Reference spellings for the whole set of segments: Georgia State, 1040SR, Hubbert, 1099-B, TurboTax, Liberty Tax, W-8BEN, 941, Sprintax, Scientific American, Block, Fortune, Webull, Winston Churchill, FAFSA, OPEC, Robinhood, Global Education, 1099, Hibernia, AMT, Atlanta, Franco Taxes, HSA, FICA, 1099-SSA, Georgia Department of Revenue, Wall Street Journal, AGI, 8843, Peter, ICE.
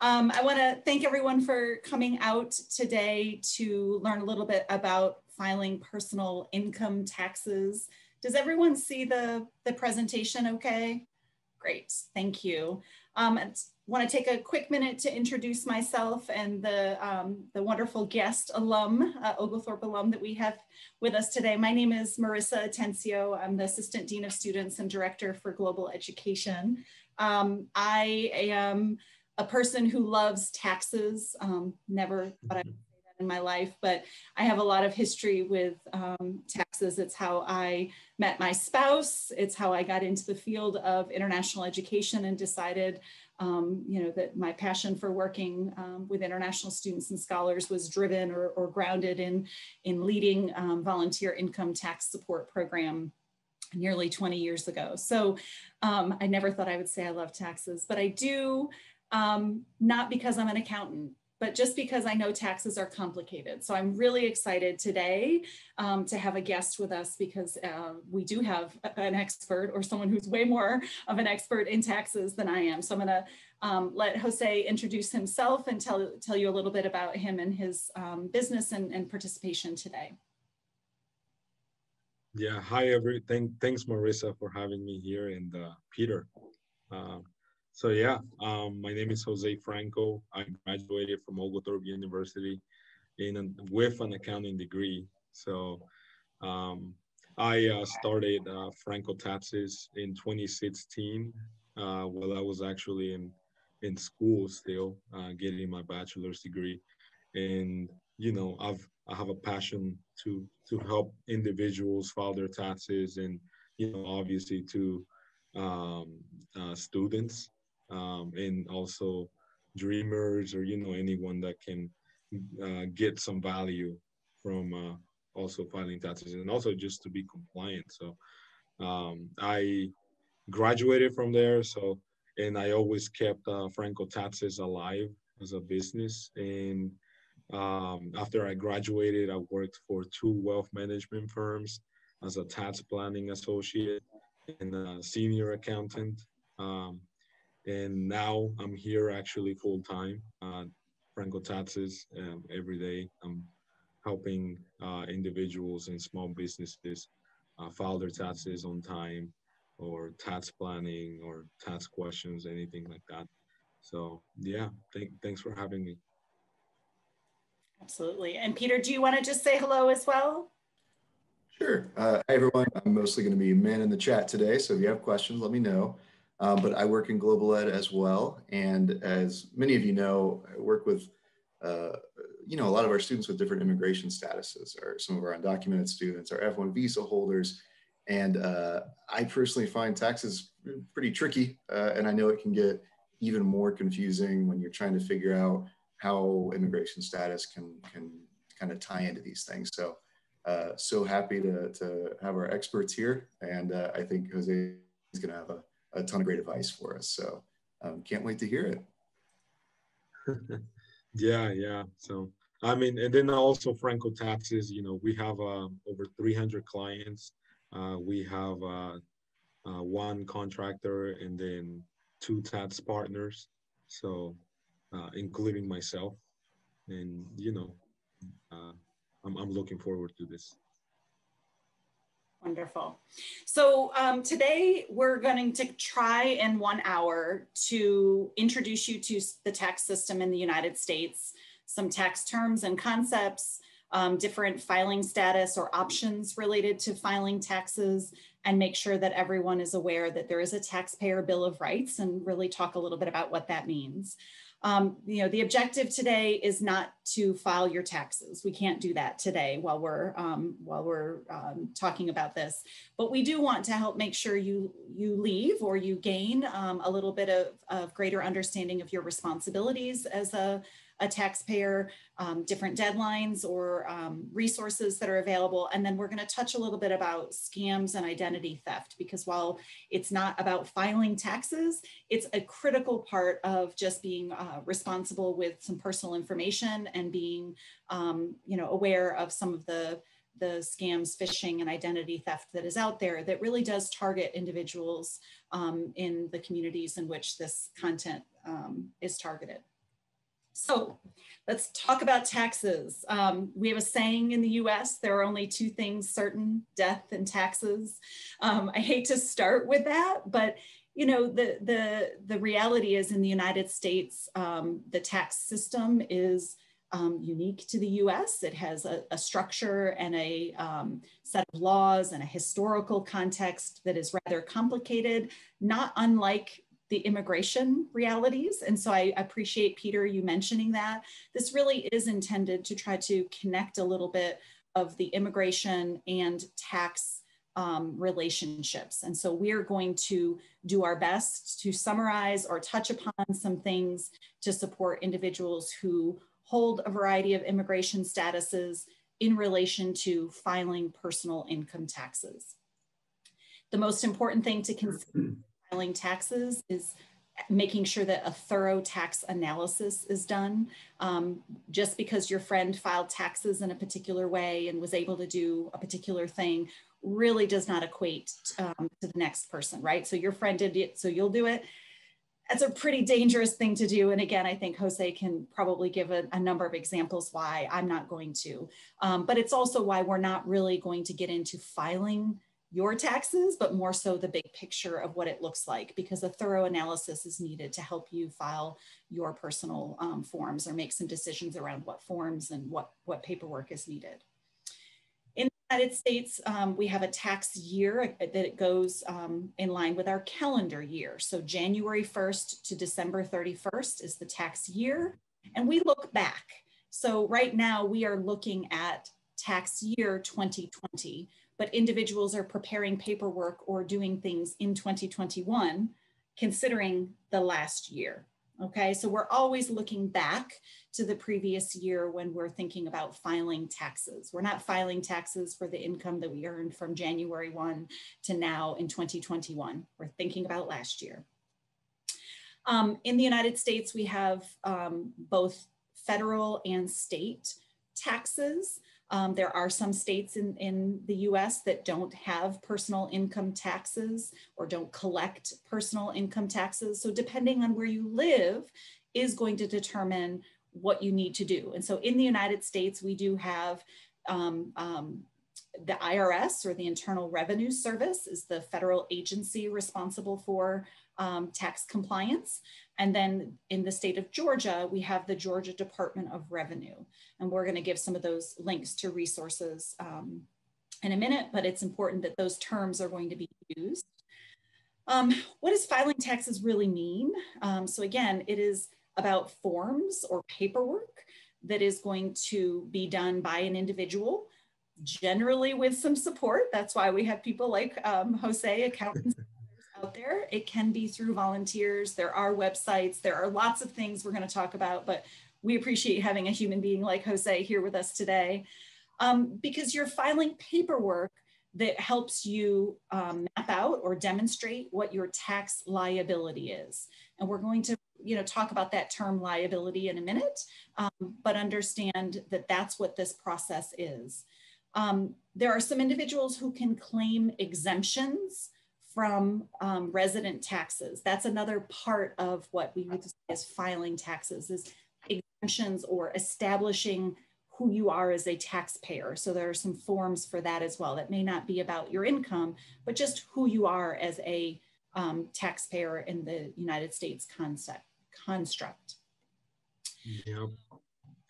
I want to thank everyone for coming out today to learn a little bit about filing personal income taxes. Does everyone see the presentation okay? Great, thank you. I want to take a quick minute to introduce myself and the wonderful guest alum, Oglethorpe alum that we have with us today. My name is Marissa Atencio. I'm the Assistant Dean of Students and Director for Global Education. I am a person who loves taxes. Never thought I would say that in my life, but I have a lot of history with taxes. It's how I met my spouse. It's how I got into the field of international education and decided that my passion for working with international students and scholars was driven or grounded in leading volunteer income tax support program nearly 20 years ago. So I never thought I would say I love taxes, but I do. Not because I'm an accountant, but just because I know taxes are complicated. So I'm really excited today to have a guest with us because we do have an expert or someone who's way more of an expert in taxes than I am. So I'm gonna let Jose introduce himself and tell you a little bit about him and his business and participation today. Yeah, hi everything. Thanks Marissa for having me here and Peter. So yeah, my name is Jose Franco. I graduated from Oglethorpe University with an accounting degree. So I started Franco Taxes in 2016 while I was actually in school still, getting my bachelor's degree. And you know, I have a passion to help individuals file their taxes and you know, obviously to students. And also dreamers or, you know, anyone that can get some value from also filing taxes and also just to be compliant. So I graduated from there. So, and I always kept Franco Taxes alive as a business. And after I graduated, I worked for 2 wealth management firms as a tax planning associate and a senior accountant. And now I'm here actually full-time, Franco Taxes, every day. I'm helping individuals and small businesses file their taxes on time or tax planning or tax questions, anything like that. So yeah, thanks for having me. Absolutely. And Peter, do you want to just say hello as well? Sure. Hi, everyone. I'm mostly going to be man in the chat today. So if you have questions, let me know. But I work in Global Ed as well. And as many of you know, I work with, a lot of our students with different immigration statuses, or some of our undocumented students, our F1 visa holders. And I personally find taxes pretty tricky. And I know it can get even more confusing when you're trying to figure out how immigration status can kind of tie into these things. So, so happy to have our experts here. And I think Jose is going to have a ton of great advice for us. So can't wait to hear it. Yeah. So, I mean, and then also Franco Taxes, you know, we have over 300 clients. We have one contractor and then 2 tax partners. So including myself and, you know, I'm looking forward to this. Wonderful. So today we're going to try in 1 hour to introduce you to the tax system in the United States, some tax terms and concepts, different filing status or options related to filing taxes, and make sure that everyone is aware that there is a taxpayer bill of rights and really talk a little bit about what that means. The objective today is not to file your taxes. We can't do that today while we're talking about this, but we do want to help make sure you leave or you gain a little bit of greater understanding of your responsibilities as a taxpayer, different deadlines or resources that are available. And then we're going to touch a little bit about scams and identity theft, because while it's not about filing taxes, it's a critical part of just being responsible with some personal information and being aware of some of the scams, phishing, and identity theft that is out there that really does target individuals in the communities in which this content is targeted. So let's talk about taxes. We have a saying in the US, there are only two things certain, death and taxes. I hate to start with that, but you know, the reality is in the United States, the tax system is unique to the US. It has a structure and a set of laws and a historical context that is rather complicated, not unlike the immigration realities. And so I appreciate, Peter, you mentioning that. This really is intended to try to connect a little bit of the immigration and tax relationships. And so we're going to do our best to summarize or touch upon some things to support individuals who hold a variety of immigration statuses in relation to filing personal income taxes. The most important thing to consider filing taxes is making sure that a thorough tax analysis is done. Just because your friend filed taxes in a particular way and was able to do a particular thing really does not equate to the next person, right? So your friend did it, so you'll do it. That's a pretty dangerous thing to do. And again, I think Jose can probably give a number of examples why I'm not going to. But it's also why we're not really going to get into filing your taxes, but more so the big picture of what it looks like, because a thorough analysis is needed to help you file your personal forms or make some decisions around what forms and what paperwork is needed. In the United States, we have a tax year that it goes in line with our calendar year. So January 1st to December 31st is the tax year, and we look back. So right now we are looking at tax year 2020, but individuals are preparing paperwork or doing things in 2021, considering the last year, okay? So we're always looking back to the previous year when we're thinking about filing taxes. We're not filing taxes for the income that we earned from January 1 to now in 2021. We're thinking about last year. In the United States, we have both federal and state taxes. There are some states in the US that don't have personal income taxes or don't collect personal income taxes. So depending on where you live is going to determine what you need to do. And so in the United States, we do have the IRS, or the Internal Revenue Service, is the federal agency responsible for tax compliance. And then in the state of Georgia, we have the Georgia Department of Revenue. And we're going to give some of those links to resources in a minute, but it's important that those terms are going to be used. What does filing taxes really mean? So again, it is about forms or paperwork that is going to be done by an individual, generally with some support. That's why we have people like Jose, accountants out there. It can be through volunteers. There are websites. There are lots of things we're going to talk about, but we appreciate having a human being like Jose here with us today, because you're filing paperwork that helps you map out or demonstrate what your tax liability is. And we're going to, you know, talk about that term liability in a minute, but understand that that's what this process is. There are some individuals who can claim exemptions from resident taxes. That's another part of what we need to say is filing taxes, is exemptions or establishing who you are as a taxpayer. So there are some forms for that as well. That may not be about your income, but just who you are as a taxpayer in the United States construct. Yeah.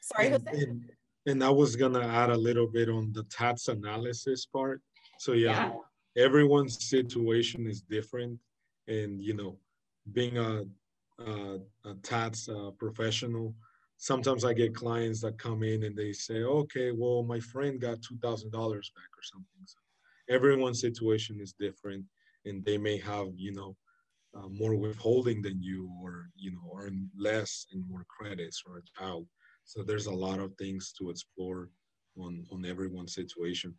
Sorry, Jose. And I was gonna add a little bit on the tax analysis part. So yeah, everyone's situation is different. And you know, being a tax professional, sometimes I get clients that come in and they say, okay, well, my friend got $2,000 back or something. So everyone's situation is different, and they may have, you know, more withholding than you, or, you know, earn less and more credits, or a child. So there's a lot of things to explore on everyone's situation,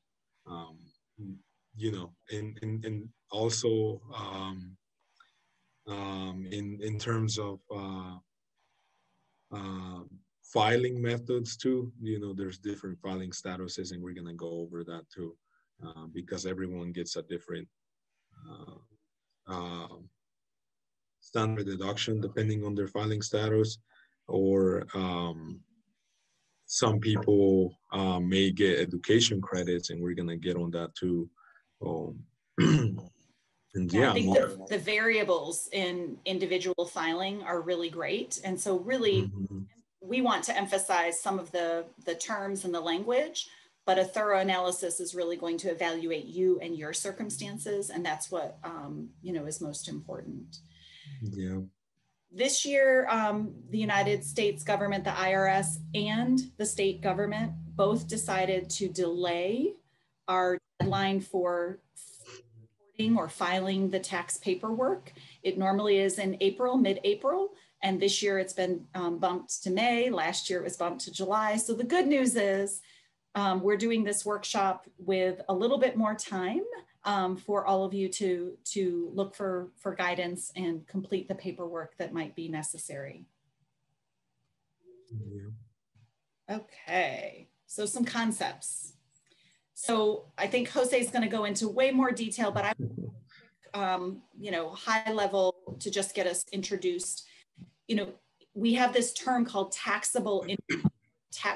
you know, and also in terms of filing methods too, you know, there's different filing statuses, and we're gonna go over that too, because everyone gets a different standard deduction depending on their filing status. or some people may get education credits, and we're going to get on that too. And yeah, I think the variables in individual filing are really great. And so really, mm-hmm. we want to emphasize some of the terms and the language, but a thorough analysis is really going to evaluate you and your circumstances. And that's what, you know, is most important. Yeah. This year, the United States government, the IRS, and the state government both decided to delay our deadline for reporting or filing the tax paperwork. It normally is in April, mid-April, and this year it's been bumped to May. Last year it was bumped to July. So the good news is we're doing this workshop with a little bit more time for all of you to look for guidance and complete the paperwork that might be necessary. Okay, so some concepts. So I think Jose is going to go into way more detail, but I, you know, high level to just get us introduced. You know, we have this term called taxable income.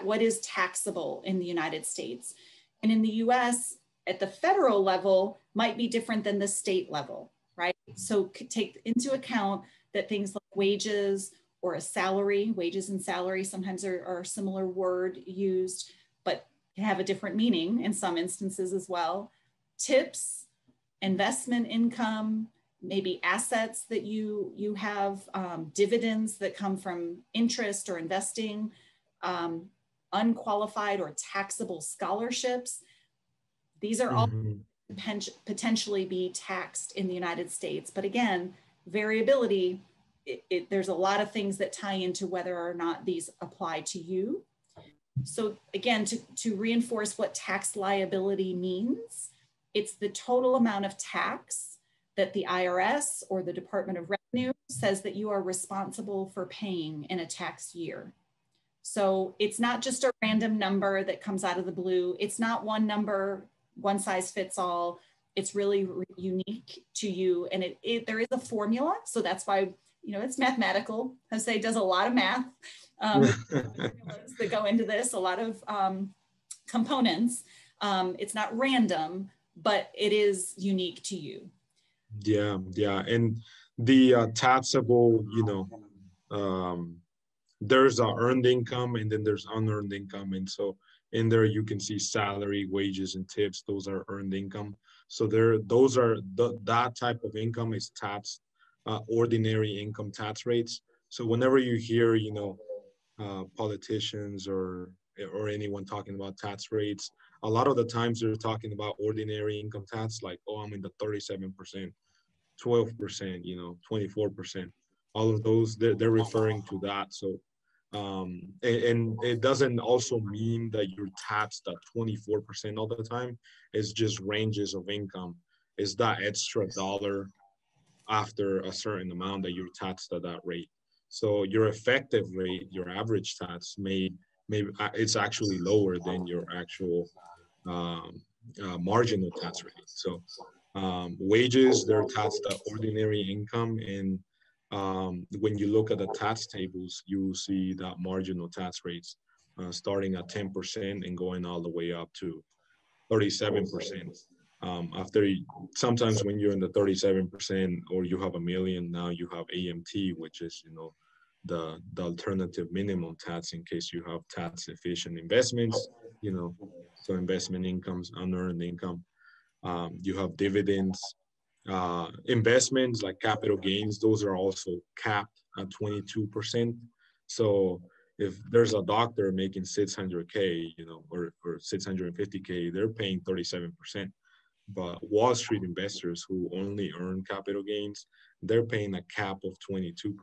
What is taxable in the United States? And in the U.S. at the federal level might be different than the state level, right? So take into account that things like wages or a salary, wages and salary sometimes are a similar word used, but can have a different meaning in some instances as well. Tips, investment income, maybe assets that you have, dividends that come from interest or investing, unqualified or taxable scholarships. These are all potentially be taxed in the United States. But again, variability, there's a lot of things that tie into whether or not these apply to you. So again, to reinforce what tax liability means, it's the total amount of tax that the IRS or the Department of Revenue says that you are responsible for paying in a tax year. So it's not just a random number that comes out of the blue. It's not one number, one size fits all. It's really unique to you. And there is a formula. So that's why, you know, it's mathematical. Jose does a lot of math that go into this, a lot of components. It's not random, but it is unique to you. Yeah, yeah. And the taxable, you know, there's earned income and then there's unearned income. And so in there, you can see salary, wages, and tips. Those are earned income. So those are that type of income is taxed, ordinary income tax rates. So whenever you hear, you know, politicians or anyone talking about tax rates, a lot of the times they're talking about ordinary income tax, like, oh, I'm in the 37%, 12%, you know, 24%. All of those, they're referring to that. So. And it doesn't also mean that you're taxed at 24% all the time. It's just ranges of income. It's that extra dollar after a certain amount that you're taxed at that rate. So your effective rate, your average tax it's actually lower than your actual marginal tax rate. So wages, they're taxed at ordinary income, and when you look at the tax tables, you will see that marginal tax rates starting at 10% and going all the way up to 37%. After sometimes when you're in the 37% or you have $1 million, now you have AMT, which is, you know, the alternative minimum tax in case you have tax efficient investments, you know, so investment incomes, unearned income. You have dividends. Investments like capital gains, those are also capped at 22%. So if there's a doctor making 600K, you know, or 650K, they're paying 37%. But Wall Street investors who only earn capital gains, they're paying a cap of 22%.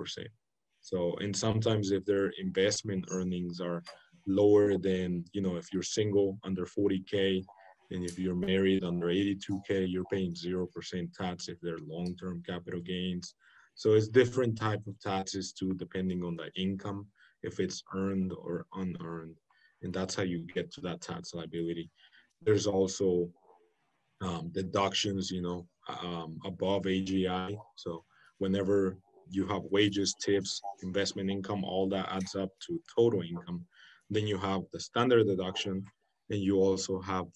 So, and sometimes if their investment earnings are lower than, you know, if you're single under 40K, and if you're married under 82K, you're paying 0% tax if they're long-term capital gains. So it's different type of taxes too, depending on the income, if it's earned or unearned. And that's how you get to that tax liability. There's also deductions, you know, above AGI. So whenever you have wages, tips, investment income, all that adds up to total income. Then you have the standard deduction, and you also have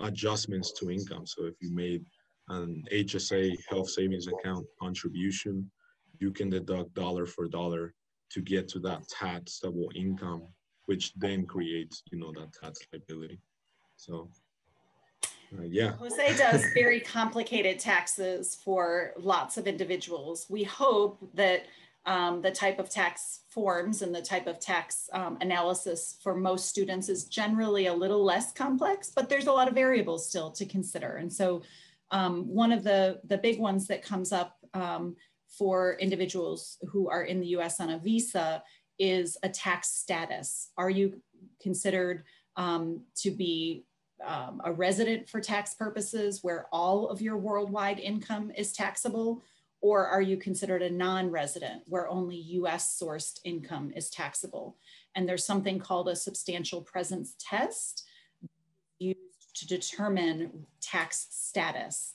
adjustments to income. So if you made an HSA, health savings account contribution, you can deduct dollar for dollar to get to that taxable income, which then creates, you know, that tax liability. So yeah. Jose does very complicated taxes for lots of individuals. We hope that the type of tax forms and the type of tax analysis for most students is generally a little less complex, but there's a lot of variables still to consider. And so one of the big ones that comes up for individuals who are in the US on a visa is a tax status. Are you considered to be a resident for tax purposes where all of your worldwide income is taxable? Or are you considered a non-resident where only US sourced income is taxable? And there's something called a substantial presence test used to determine tax status.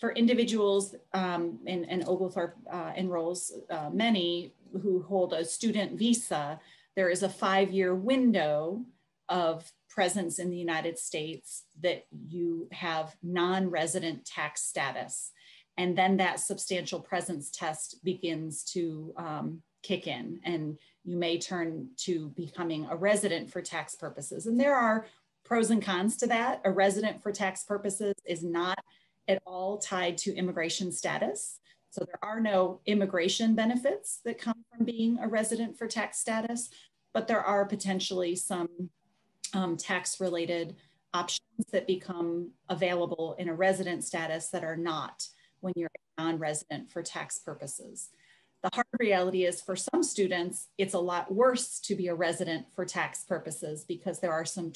For individuals, and Oglethorpe enrolls many who hold a student visa, there is a 5-year window of presence in the United States that you have non-resident tax status. And then that substantial presence test begins to kick in, and you may turn to becoming a resident for tax purposes. And there are pros and cons to that. A resident for tax purposes is not at all tied to immigration status. So there are no immigration benefits that come from being a resident for tax status, but there are potentially some tax-related options that become available in a resident status that are not when you're a non-resident for tax purposes. The hard reality is for some students, it's a lot worse to be a resident for tax purposes because there are some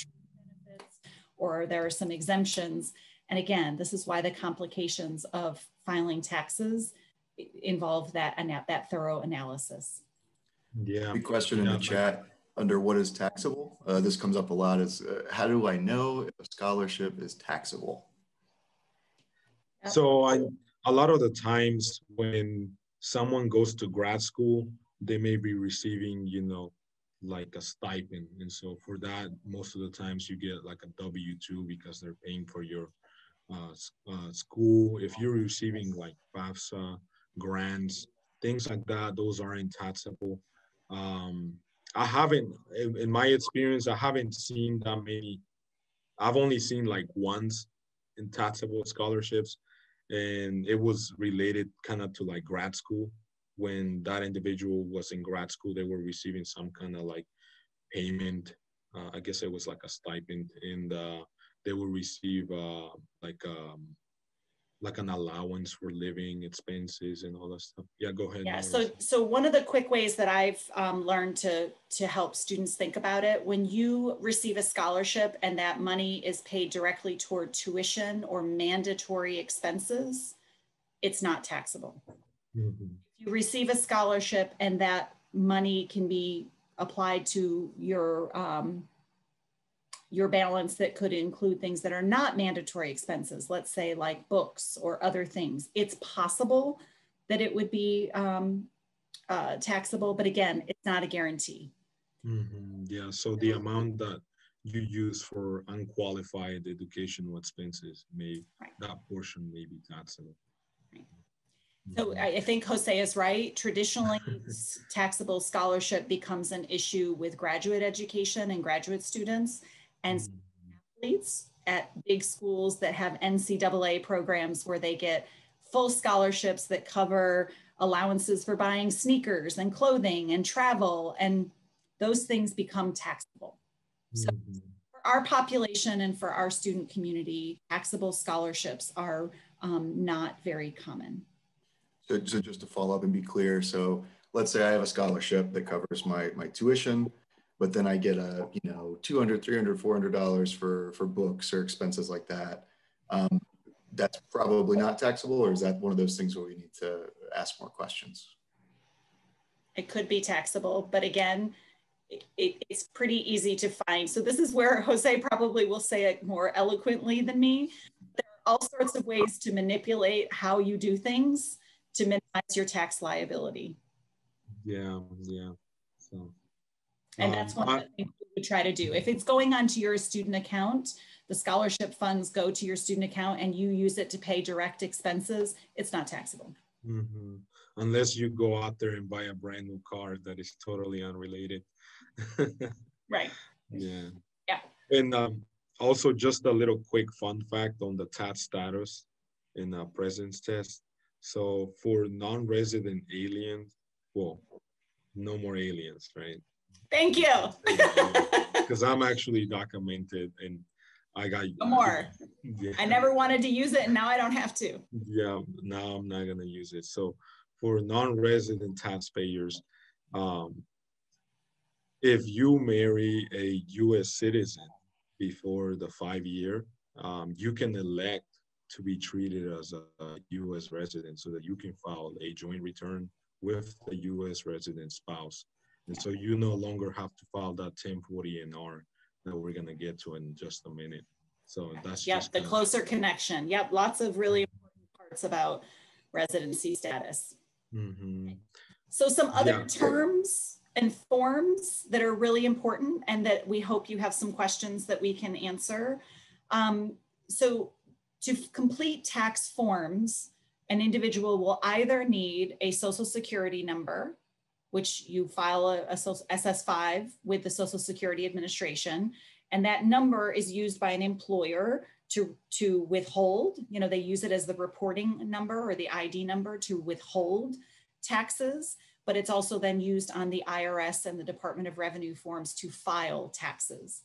benefits or there are some exemptions. And again, this is why the complications of filing taxes involve that thorough analysis. Yeah. Good question in the chat under what is taxable. This comes up a lot is how do I know if a scholarship is taxable? So a lot of the times when someone goes to grad school, they may be receiving, you know, like a stipend. And so for that, most of the times you get like a W-2 because they're paying for your school. If you're receiving like FAFSA, grants, things like that, those aren't taxable. I haven't, in my experience, I haven't seen that many. I've only seen like once in taxable scholarships. And it was related kind of to like grad school. When that individual was in grad school, they were receiving some kind of like payment. I guess it was like a stipend, and they will receive like an allowance for living expenses and all that stuff. Yeah, go ahead. Yeah, so one of the quick ways that I've learned to help students think about it, when you receive a scholarship and that money is paid directly toward tuition or mandatory expenses, it's not taxable. Mm-hmm. If you receive a scholarship and that money can be applied to your balance that could include things that are not mandatory expenses, let's say like books or other things, it's possible that it would be taxable, but again, it's not a guarantee. Mm-hmm. Yeah, so the amount that you use for unqualified educational expenses, that portion may be taxable. Right. So I think Jose is right. Traditionally, taxable scholarship becomes an issue with graduate education and graduate students. And athletes at big schools that have NCAA programs where they get full scholarships that cover allowances for buying sneakers and clothing and travel, and those things become taxable. So for our population and for our student community, taxable scholarships are not very common. So just to follow up and be clear, so let's say I have a scholarship that covers my tuition, but then I get a, you know, $200, $300, $400 for books or expenses like that. That's probably not taxable, or is that one of those things where we need to ask more questions? It could be taxable, but again, it's pretty easy to find. So this is where Jose probably will say it more eloquently than me. There are all sorts of ways to manipulate how you do things to minimize your tax liability. Yeah, yeah. So, and that's one of the things we try to do. If it's going onto your student account, the scholarship funds go to your student account and you use it to pay direct expenses, it's not taxable. Mm-hmm. Unless you go out there and buy a brand new car that is totally unrelated. Right. Yeah. Yeah. And also just a little quick fun fact on the tax status in a presence test. So for non-resident aliens, well, no more aliens, right? Thank you. Because I'm actually documented and I got no more. Yeah. I never wanted to use it and now I don't have to. Yeah, now I'm not going to use it. So for non-resident taxpayers, if you marry a U.S. citizen before the 5-year, you can elect to be treated as a U.S. resident so that you can file a joint return with the U.S. resident spouse. And so you no longer have to file that 1040NR that we're going to get to in just a minute. So that's just the closer connection. Yep, lots of really important parts about residency status. Mm-hmm. So some other terms and forms that are really important and that we hope you have some questions that we can answer. So to complete tax forms, an individual will either need a social security number, which you file a SS5 with the Social Security Administration, and that number is used by an employer to withhold, you know, they use it as the reporting number or the ID number to withhold taxes. But it's also then used on the IRS and the Department of Revenue forms to file taxes.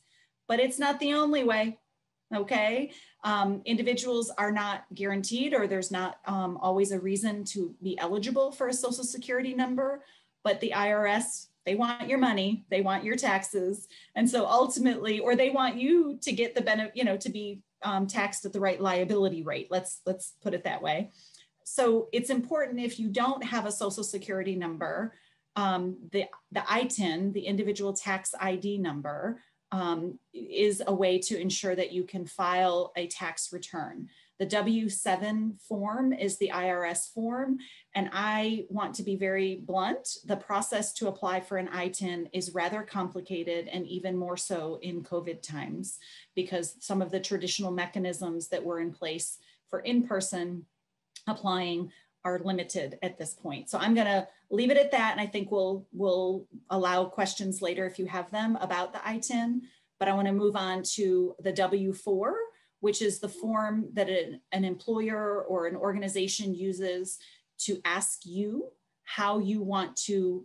But it's not the only way, okay? Individuals are not guaranteed, or there's not always a reason to be eligible for a social security number, but the IRS, they want your money, they want your taxes. And so ultimately, or they want you to get the benefit, you know, to be taxed at the right liability rate. Let's put it that way. So it's important if you don't have a social security number, the ITIN, the individual tax ID number, is a way to ensure that you can file a tax return. The W-7 form is the IRS form. And I want to be very blunt. The process to apply for an ITIN is rather complicated, and even more so in COVID times, because some of the traditional mechanisms that were in place for in-person applying are limited at this point. So I'm going to leave it at that, and I think we'll allow questions later if you have them about the ITIN, but I want to move on to the W-4, which is the form that an employer or an organization uses to ask you how you want to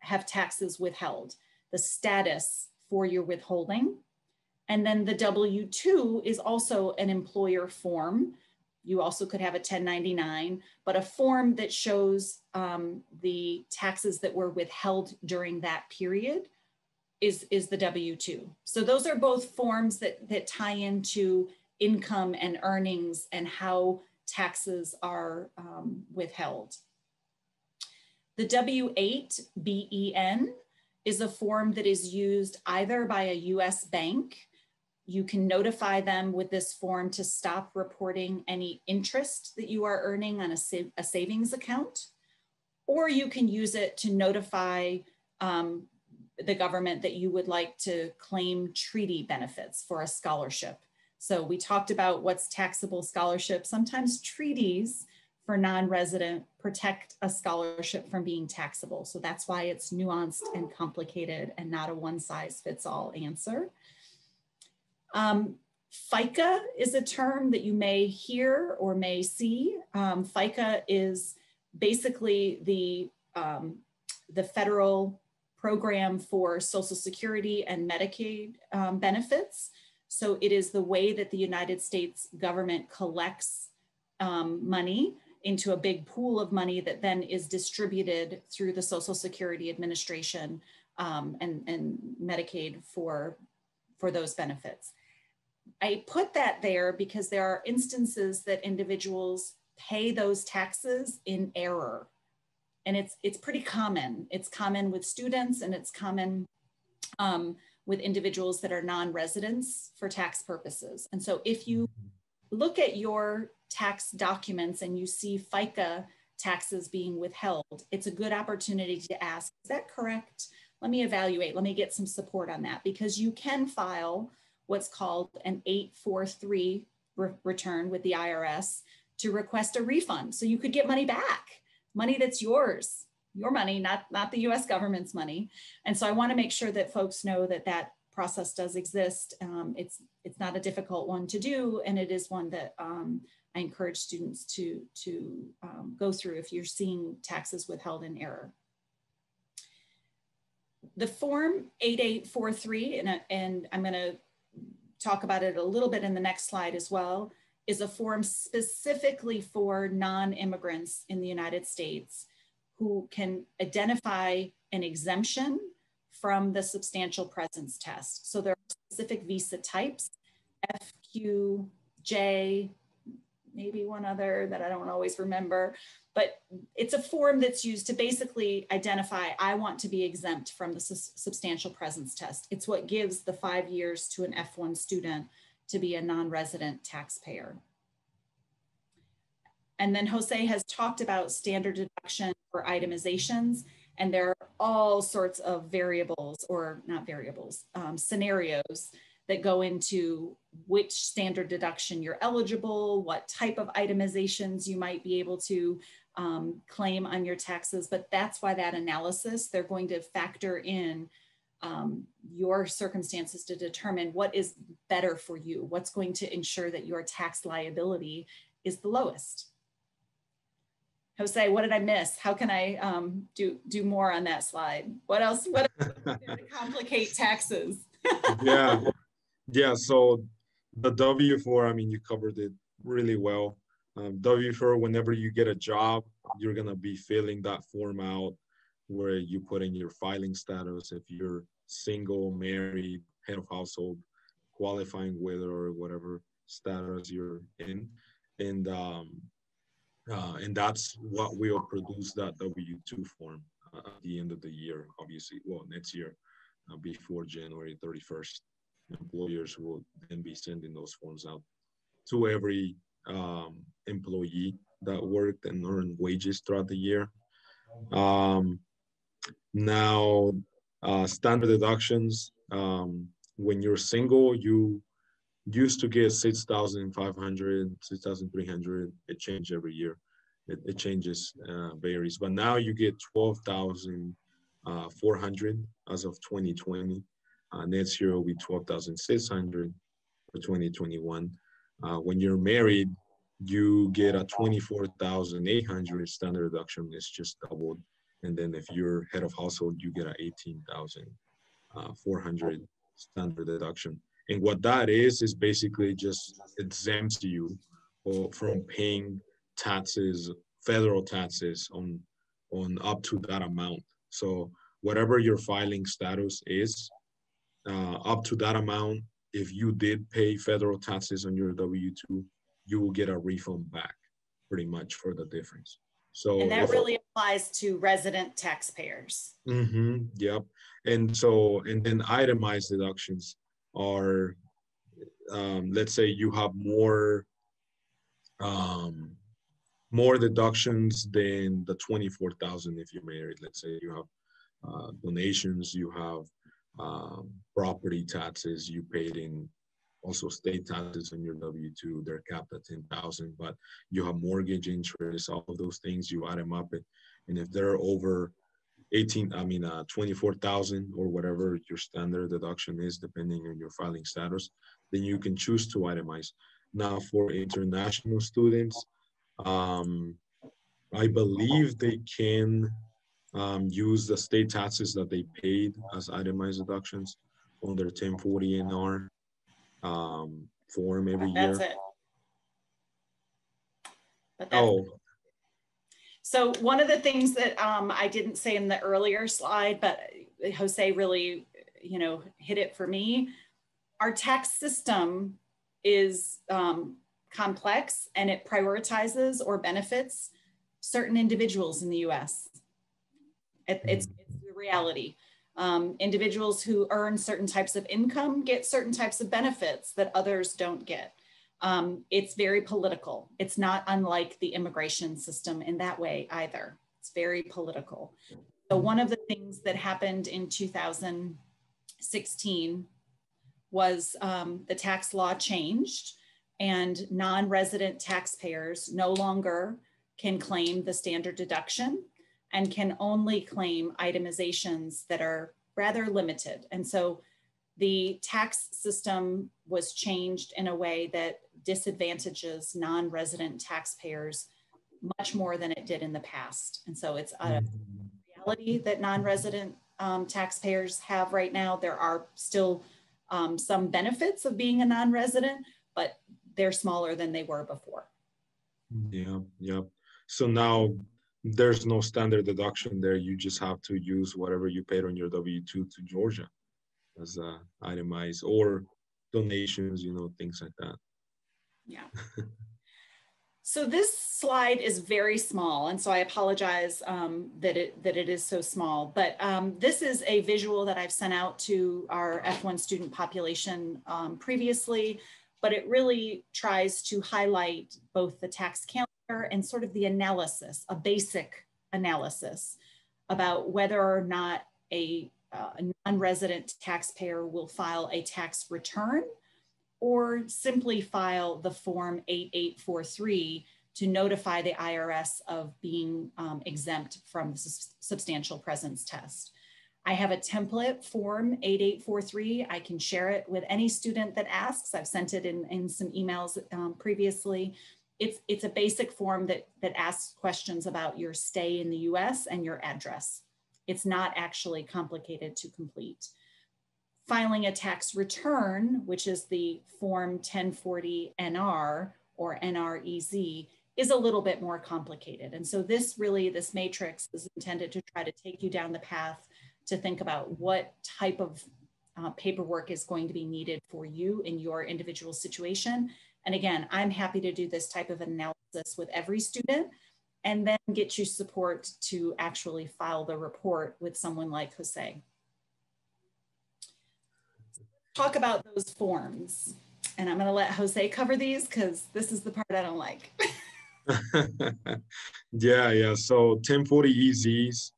have taxes withheld, the status for your withholding. And then the W-2 is also an employer form. You also could have a 1099, but a form that shows the taxes that were withheld during that period is the W-2. So those are both forms that tie into income and earnings and how taxes are withheld. The W-8BEN is a form that is used either by a U.S. bank. You can notify them with this form to stop reporting any interest that you are earning on a savings account, or you can use it to notify the government that you would like to claim treaty benefits for a scholarship. So we talked about what's taxable scholarship. Sometimes treaties for non-resident protect a scholarship from being taxable. So that's why it's nuanced and complicated and not a one-size-fits-all answer. FICA is a term that you may hear or may see. FICA is basically the federal program for Social Security and Medicaid benefits. So it is the way that the United States government collects money into a big pool of money that then is distributed through the Social Security Administration and Medicaid for those benefits. I put that there because there are instances that individuals pay those taxes in error. And it's pretty common. It's common with students, and it's common with individuals that are non-residents for tax purposes. And so if you look at your tax documents and you see FICA taxes being withheld, it's a good opportunity to ask, is that correct? Let me evaluate, let me get some support on that, because you can file what's called an 843 return with the IRS to request a refund. So you could get money back, money that's yours, your money, not the US government's money. And so I wanna make sure that folks know that that process does exist. It's not a difficult one to do, and it is one that I encourage students to go through if you're seeing taxes withheld in error. The form 8843, and I'm gonna talk about it a little bit in the next slide as well, is a form specifically for non-immigrants in the United States who can identify an exemption from the substantial presence test. So there are specific visa types, FQ, J, maybe one other that I don't always remember, but it's a form that's used to basically identify, I want to be exempt from the substantial presence test. It's what gives the 5 years to an F1 student to be a non-resident taxpayer. And then Jose has talked about standard deduction for itemizations, and there are all sorts of variables, or not variables, scenarios that go into which standard deduction you're eligible, what type of itemizations you might be able to claim on your taxes. But that's why that analysis, they're going to factor in your circumstances to determine what is better for you, what's going to ensure that your tax liability is the lowest. Jose, what did I miss? How can I do more on that slide? What else? What else is there to complicate taxes? Yeah. So the W-4, I mean, you covered it really well. W-4, whenever you get a job, you're gonna be filling that form out where you put in your filing status, if you're single, married, head of household, qualifying whether or whatever status you're in, and that's what will produce that W-2 form at the end of the year, obviously, well, next year, before January 31st. Employers will then be sending those forms out to every employee that worked and earned wages throughout the year. Now, standard deductions, when you're single, you used to get $6,500, $6,300. It changed every year. It changes, varies. But now you get $12,400 as of 2020. Next year will be $12,600 for 2021. When you're married, you get a $24,800 standard deduction. It's just doubled. And then if you're head of household, you get a $18,400 standard deduction. And what that is basically just exempts you from paying taxes, federal taxes on up to that amount. So whatever your filing status is, up to that amount, if you did pay federal taxes on your W-2, you will get a refund back pretty much for the difference. So, and that really applies to resident taxpayers. Mm-hmm, yep. And then itemized deductions are, let's say you have more deductions than the 24,000 if you're married. Let's say you have donations, you have property taxes you paid in, also state taxes on your W-2, they're capped at 10,000, but you have mortgage interest, all of those things, you add them up, and if they're over 24,000 or whatever your standard deduction is, depending on your filing status, then you can choose to itemize. Now for international students, I believe they can use the state taxes that they paid as itemized deductions on their 1040NR form every year. That's it. So one of the things that I didn't say in the earlier slide, but Jose really, hit it for me. Our tax system is complex, and it prioritizes or benefits certain individuals in the U.S. It's the reality. Individuals who earn certain types of income get certain types of benefits that others don't get. It's very political. It's not unlike the immigration system in that way either. It's very political. So one of the things that happened in 2016 was the tax law changed, and non-resident taxpayers no longer can claim the standard deduction and can only claim itemizations that are rather limited. And so the tax system was changed in a way that disadvantages non-resident taxpayers much more than it did in the past. And so it's a reality that non-resident taxpayers have right now. There are still some benefits of being a non-resident, but they're smaller than they were before. Yeah, yeah. So now there's no standard deduction there. You just have to use whatever you paid on your W-2 to Georgia as itemized, or donations, you know, things like that. Yeah. So this slide is very small, and so I apologize that it is so small, but this is a visual that I've sent out to our F1 student population previously, but it really tries to highlight both the tax calendar and sort of the analysis, a basic analysis about whether or not a non-resident taxpayer will file a tax return or simply file the form 8843 to notify the IRS of being exempt from the substantial presence test. I have a template form 8843. I can share it with any student that asks. I've sent it in some emails previously. It's a basic form that asks questions about your stay in the US and your address. It's not actually complicated to complete. Filing a tax return, which is the form 1040NR or NR-EZ, is a little bit more complicated. And so this matrix is intended to try to take you down the path to think about what type of paperwork is going to be needed for you in your individual situation. And again, I'm happy to do this type of analysis with every student, and then get you support to actually file the report with someone like Jose. Talk about those forms. And I'm gonna let Jose cover these because this is the part I don't like. Yeah. So 1040-EZs,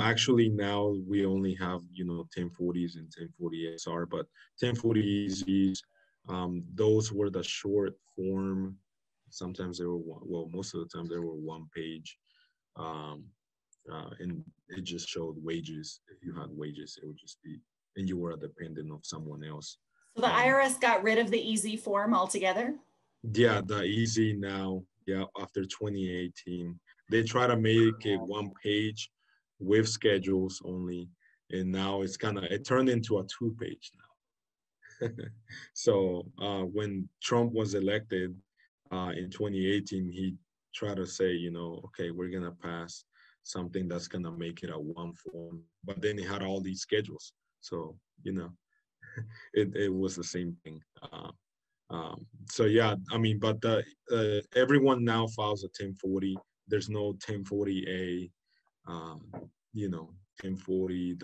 actually now we only have, you know, 1040s and 1040-SR, but 1040-EZs, those were the short form. Sometimes they were most of the time they were one page, and it just showed wages. If you had wages, it would just be, and you were a dependent of someone else. So the IRS got rid of the EZ form altogether? Yeah, the EZ now, yeah, after 2018. They try to make it one page with schedules only, and now it's kind of, it turned into a two page now. So when Trump was elected, in 2018, he tried to say, you know, okay, we're going to pass something that's going to make it a one form. But then he had all these schedules. So, you know, it was the same thing. So, yeah, I mean, but everyone now files a 1040. There's no 1040A, you know, 1040.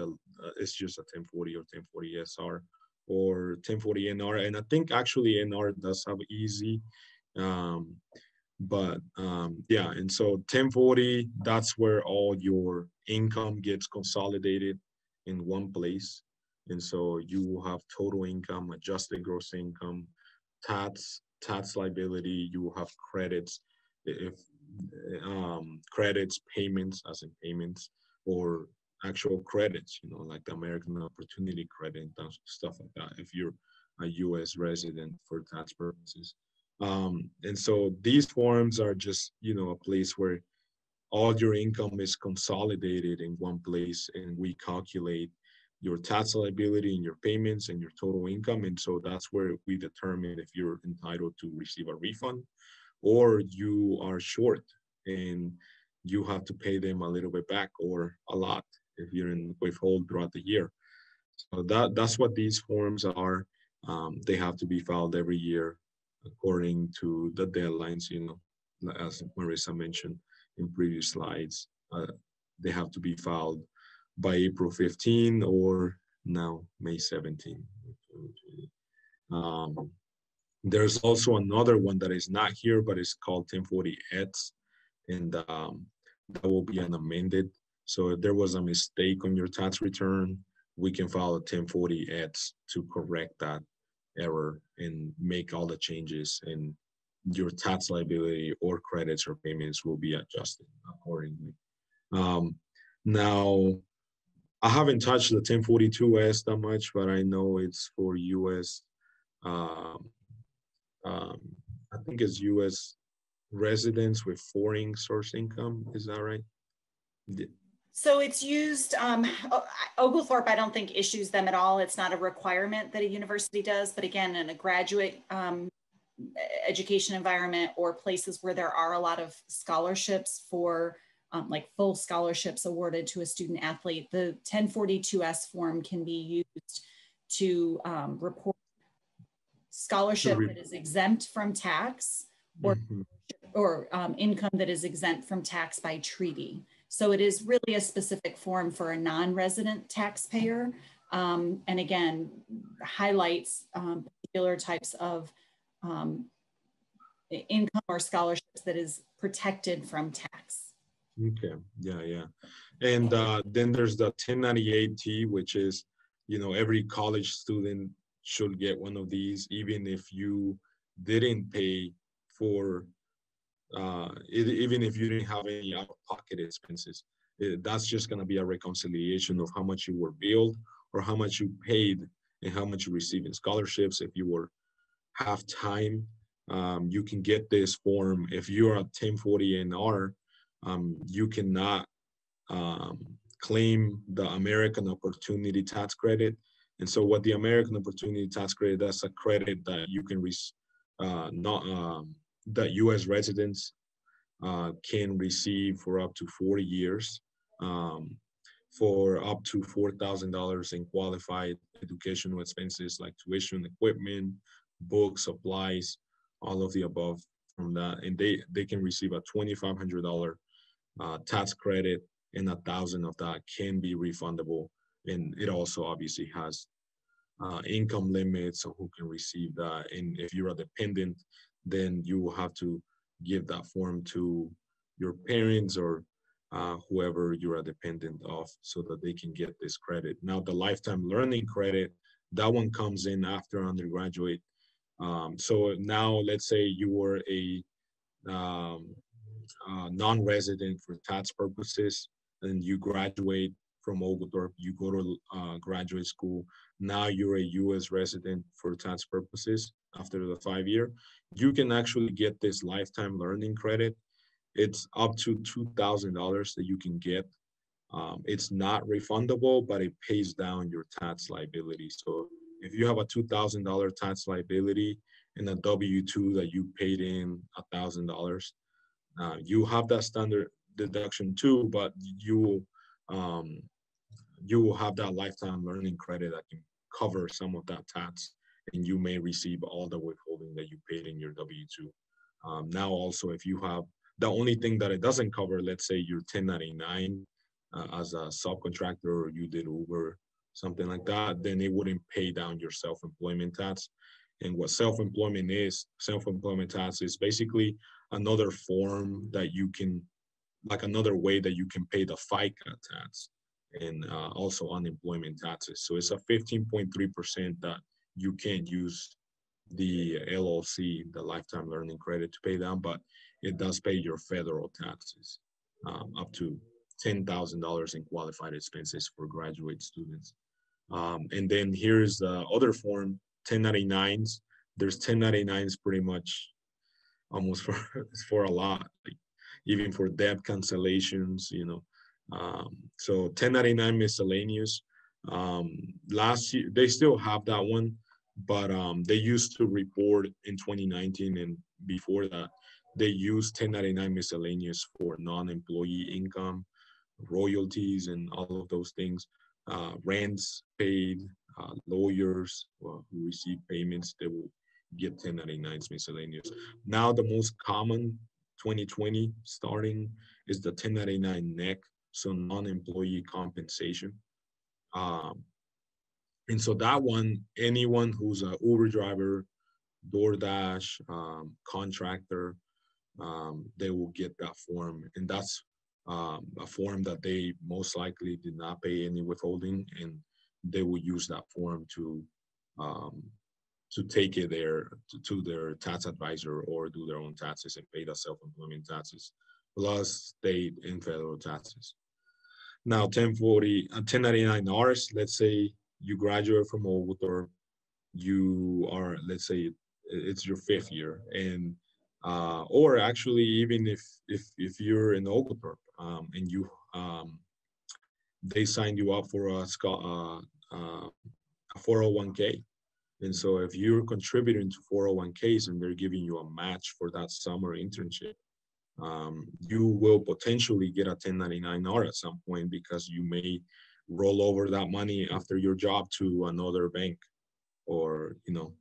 It's just a 1040 or 1040SR or 1040NR. And I think actually NR does have easy. Yeah, and so 1040, that's where all your income gets consolidated in one place. And so you will have total income, adjusted gross income, tax liability, you will have credits, if credits, payments, as in payments, or actual credits, you know, like the American Opportunity Credit and stuff like that, if you're a US resident for tax purposes. And so these forms are just, you know, a place where all your income is consolidated in one place, and we calculate your tax liability and your payments and your total income. And so that's where we determine if you're entitled to receive a refund or you are short and you have to pay them a little bit back or a lot if you're in withhold throughout the year. So that's what these forms are. They have to be filed every year according to the deadlines, you know, as Marissa mentioned in previous slides. They have to be filed by April 15 or now May 17. There's also another one that is not here, but it's called 1040-EZ, and that will be an amended. So if there was a mistake on your tax return, we can file a 1040-EZ to correct that error and make all the changes, and your tax liability or credits or payments will be adjusted accordingly. Now, I haven't touched the 1042-S that much, but I know it's for U.S. I think it's U.S. residents with foreign source income. Is that right? So it's used, Oglethorpe, I don't think issues them at all. It's not a requirement that a university does, but again, in a graduate education environment or places where there are a lot of scholarships for like full scholarships awarded to a student athlete, the 1042-S form can be used to report scholarship that is exempt from tax or, income that is exempt from tax by treaty. So it is really a specific form for a non-resident taxpayer, and again, highlights particular types of income or scholarships that is protected from tax. Okay, yeah, yeah. And then there's the 1098-T, which is, you know, every college student should get one of these, even if you didn't pay for even if you didn't have any out-of-pocket expenses. That's just going to be a reconciliation of how much you were billed or how much you paid and how much you received in scholarships. If you were half-time, you can get this form. If you're at 1040NR, you cannot claim the American Opportunity Tax Credit. And so what the American Opportunity Tax Credit, that's a credit that you can that U.S. residents can receive for up to 40 years for up to $4,000 in qualified educational expenses like tuition, equipment, books, supplies, all of the above from that. And they can receive a $2,500 tax credit, and $1,000 of that can be refundable. And it also obviously has income limits of who can receive that. And if you're a dependent, then you will have to give that form to your parents or whoever you're a dependent of so that they can get this credit. Now, the lifetime learning credit, that one comes in after undergraduate. So now let's say you were a non-resident for tax purposes, and you graduate from Oglethorpe, you go to graduate school. Now you're a U.S. resident for tax purposes after the 5 year. You can actually get this lifetime learning credit. It's up to $2,000 that you can get. It's not refundable, but it pays down your tax liability. So if you have a $2,000 tax liability and a W-2 that you paid in $1,000, you have that standard deduction too, but you will have that lifetime learning credit that can cover some of that tax, and you may receive all the withholding that you paid in your W-2. Now also, if you have, the only thing that it doesn't cover, let's say you're 1099 as a subcontractor, or you did Uber, something like that, then it wouldn't pay down your self-employment tax. And what self-employment is, self-employment tax is basically another form that you can, like another way that you can pay the FICA tax and also unemployment taxes. So it's a 15.3% that you can't use the LLC, the lifetime learning credit, to pay down, but it does pay your federal taxes up to $10,000 in qualified expenses for graduate students. And then here's the other form, 1099s. There's 1099s pretty much almost for a lot, like, even for debt cancellations, you know. So 1099 miscellaneous. Last year, they still have that one, but they used to report in 2019 and before that, they used 1099 miscellaneous for non-employee income, royalties, and all of those things, rents paid, lawyers who receive payments, they will get 1099s miscellaneous. Now the most common 2020 starting is the 1099-NEC, so non-employee compensation. And so that one, anyone who's an Uber driver, DoorDash, contractor, they will get that form. And that's a form that they most likely did not pay any withholding, and they will use that form to take it there to their tax advisor or do their own taxes and pay the self-employment taxes, plus state and federal taxes. Now, 1040, 1099-Rs, let's say you graduate from Oglethorpe, you are, let's say it's your fifth year, and or actually even if you're in Oglethorpe and you they signed you up for a 401k, and so if you're contributing to 401ks and they're giving you a match for that summer internship, you will potentially get a 1099-R at some point because you may roll over that money after your job to another bank, or you know,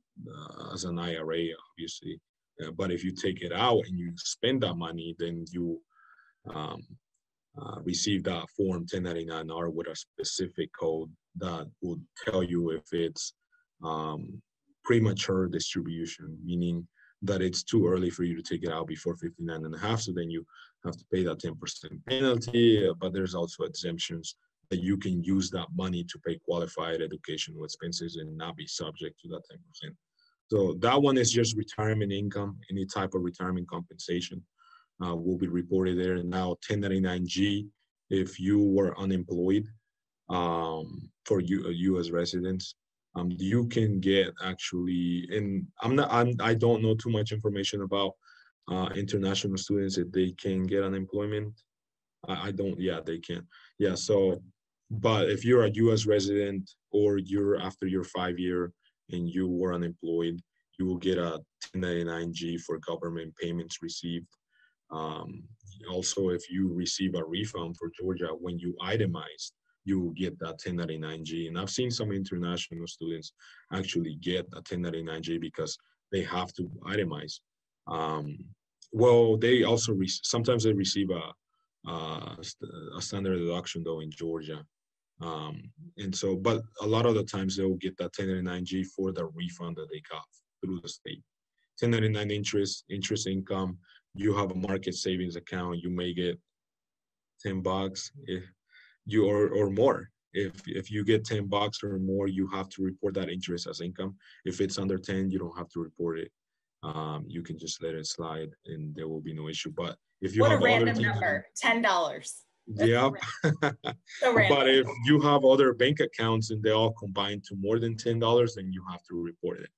as an IRA, obviously. But if you take it out and you spend that money, then you receive that form 1099-R with a specific code that will tell you if it's premature distribution, meaning that it's too early for you to take it out before 59.5. So then you have to pay that 10% penalty, but there's also exemptions that you can use that money to pay qualified educational expenses and not be subject to that 10%. So that one is just retirement income. Any type of retirement compensation will be reported there. And now 1099-G, if you were unemployed for U.S. residents, you can get actually, and I don't know too much information about international students if they can get unemployment. I don't, yeah, they can. Yeah, so, but if you're a U.S. resident or you're after your 5 year and you were unemployed, you will get a 1099-G for government payments received. Also, if you receive a refund for Georgia when you itemized, you will get that 1099-G. And I've seen some international students actually get a 1099-G because they have to itemize. Well, they also, sometimes they receive a standard deduction though in Georgia. And so, but a lot of the times they'll get that 1099-G for the refund that they got through the state. 1099 interest income, you have a market savings account, you may get $10 if you or more. If you get $10 or more, you have to report that interest as income. If it's under 10, you don't have to report it. You can just let it slide and there will be no issue. But if you have a random number, $10. Yeah. So random. But if you have other bank accounts and they all combine to more than $10, then you have to report it.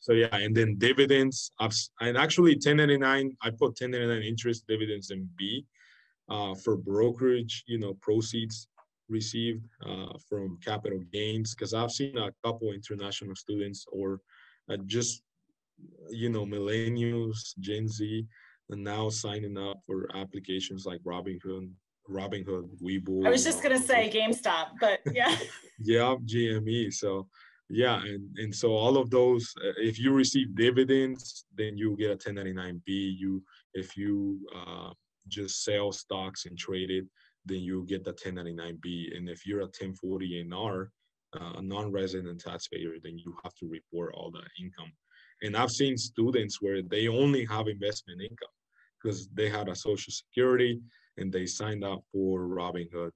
So yeah, and then dividends. And actually 1099, I put 1099 interest, dividends, and B for brokerage, you know, proceeds received from capital gains. Because I've seen a couple international students or just, you know, millennials, Gen Z, and now signing up for applications like Robinhood, Webull. I was just gonna say GameStop, but yeah. Yeah, GME. So yeah, and so all of those, if you receive dividends, then you get a 1099-B. If you just sell stocks and trade it, then you get the 1099-B. And if you're a 1040NR, a non-resident taxpayer, then you have to report all the income. And I've seen students where they only have investment income because they had a Social Security and they signed up for Robinhood.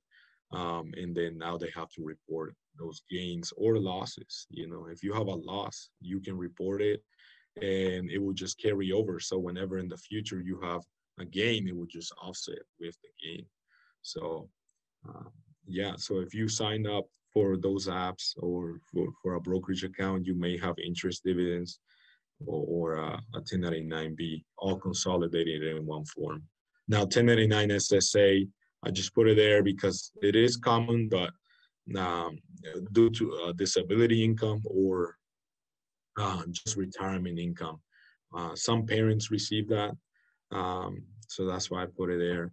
And then now they have to report those gains or losses. You know, if you have a loss, you can report it and it will just carry over. So whenever in the future you have a gain, it will just offset with the gain. So yeah, so if you sign up for those apps or for a brokerage account, you may have interest, dividends, or a 1099-B, all consolidated in one form. Now 1099-SSA, I just put it there because it is common, but due to disability income or just retirement income, some parents receive that, so that's why I put it there.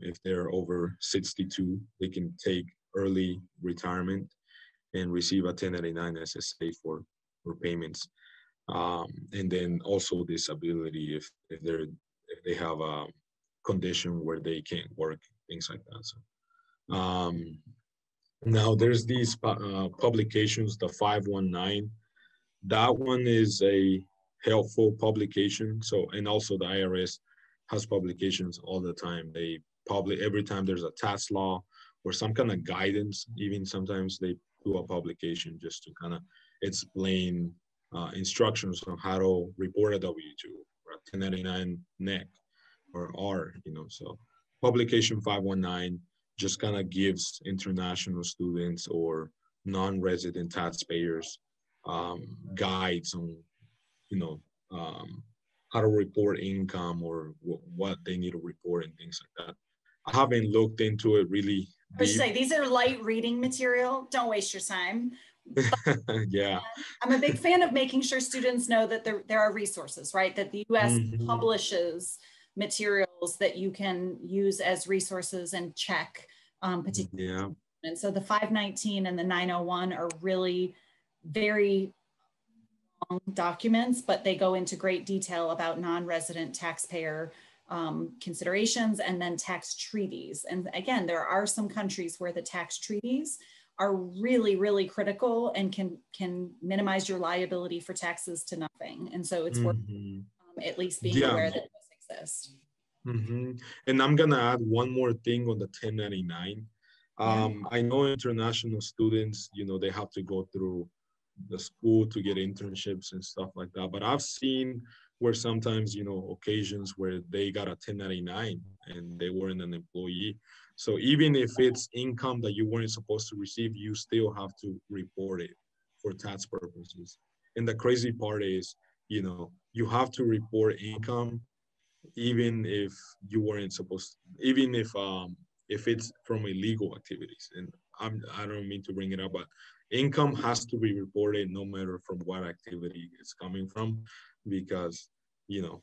If they're over 62, they can take early retirement and receive a 1099-SSA for payments. And then also disability if they have a condition where they can't work, things like that. So now there's these publications, the 519 That one is a helpful publication. So, and also the IRS has publications all the time. They publish every time there's a tax law or some kind of guidance. Even sometimes they do a publication just to kind of explain instructions on how to report a W-2 or a 1099-NEC or R, you know. So publication 519 just kind of gives international students or non-resident taxpayers guides on, you know, how to report income or what they need to report and things like that. I haven't looked into it really. I was saying, these are light reading material. Don't waste your time. Yeah. I'm a big fan of making sure students know that there are resources, right? That the U.S. publishes materials that you can use as resources and check particularly. Yeah. And so the 519 and the 901 are really very long documents, but they go into great detail about non-resident taxpayer considerations and then tax treaties. And again, there are some countries where the tax treaties are really, really critical and can minimize your liability for taxes to nothing. And so it's worth at least being aware that those exist. And I'm gonna add one more thing on the 1099. I know international students, you know, they have to go through the school to get internships and stuff like that. But I've seen where sometimes, you know, occasions where they got a 1099 and they weren't an employee. So even if it's income that you weren't supposed to receive, you still have to report it for tax purposes. And the crazy part is, you know, you have to report income even if you weren't supposed to, even if it's from illegal activities. And I don't mean to bring it up, but income has to be reported no matter from what activity it's coming from, because, you know,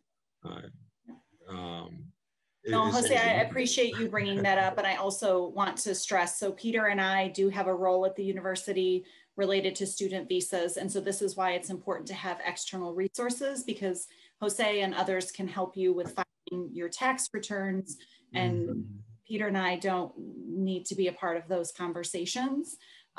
no, Jose, I appreciate you bringing that up. And I also want to stress, so Peter and I do have a role at the university related to student visas. And so this is why it's important to have external resources, because Jose and others can help you with filing your tax returns. And Peter and I don't need to be a part of those conversations.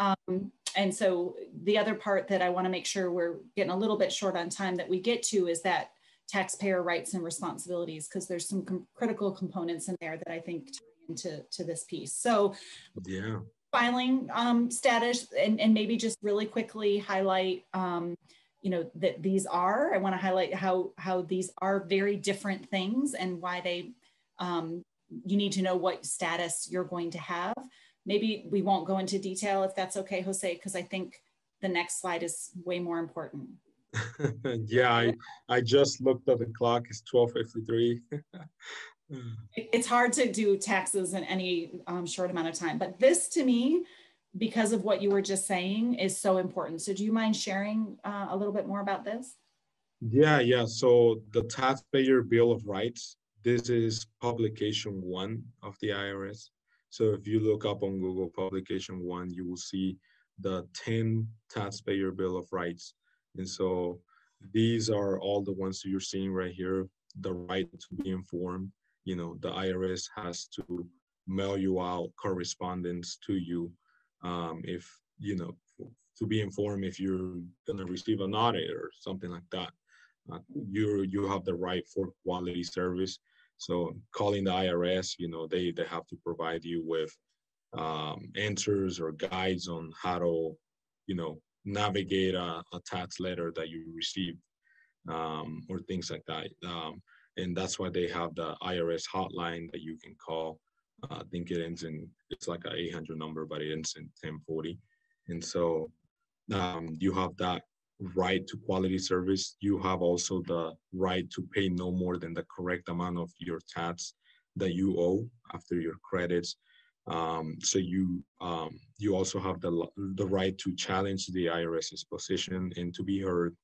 And so the other part that I want to make sure we're getting a little bit short on time that we get to is that taxpayer rights and responsibilities, because there's some critical components in there that I think tie into this piece. So yeah, filing status, and maybe just really quickly highlight, you know, that these are, I want to highlight how these are very different things and why they, you need to know what status you're going to have. Maybe we won't go into detail if that's okay, Jose, because I think the next slide is way more important. Yeah, I just looked at the clock, it's 12:53. It's hard to do taxes in any short amount of time, but this to me, because of what you were just saying, is so important. So do you mind sharing a little bit more about this? Yeah, so the Taxpayer Bill of Rights, this is publication 1 of the IRS. So if you look up on Google publication 1, you will see the 10 Taxpayer Bill of Rights. And so these are all the ones that you're seeing right here, the right to be informed. You know, the IRS has to mail you out correspondence to you if, you know, to be informed if you're going to receive an audit or something like that. You have the right for quality service. So calling the IRS, you know, they have to provide you with answers or guides on how to, you know, navigate a tax letter that you received or things like that. And that's why they have the IRS hotline that you can call. I think it ends in, it's like an 800 number, but it ends in 1040. And so you have that right to quality service. You have also the right to pay no more than the correct amount of your tax that you owe after your credits. So you also have the right to challenge the IRS's position and to be heard,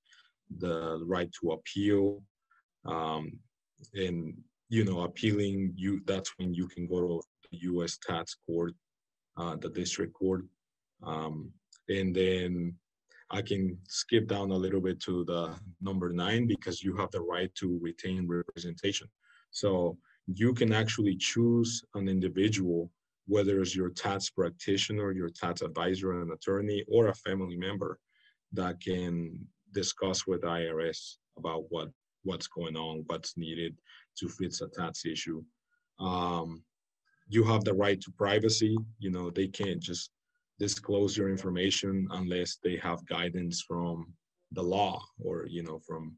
the right to appeal, and, you know, appealing, that's when you can go to the U.S. tax court, the district court, and then I can skip down a little bit to the number 9, because you have the right to retain representation. So you can actually choose an individual, whether it's your tax practitioner, your tax advisor, an attorney, or a family member that can discuss with IRS about what's going on, what's needed to fix a tax issue. You have the right to privacy. You know, they can't just disclose your information unless they have guidance from the law, or, you know, from,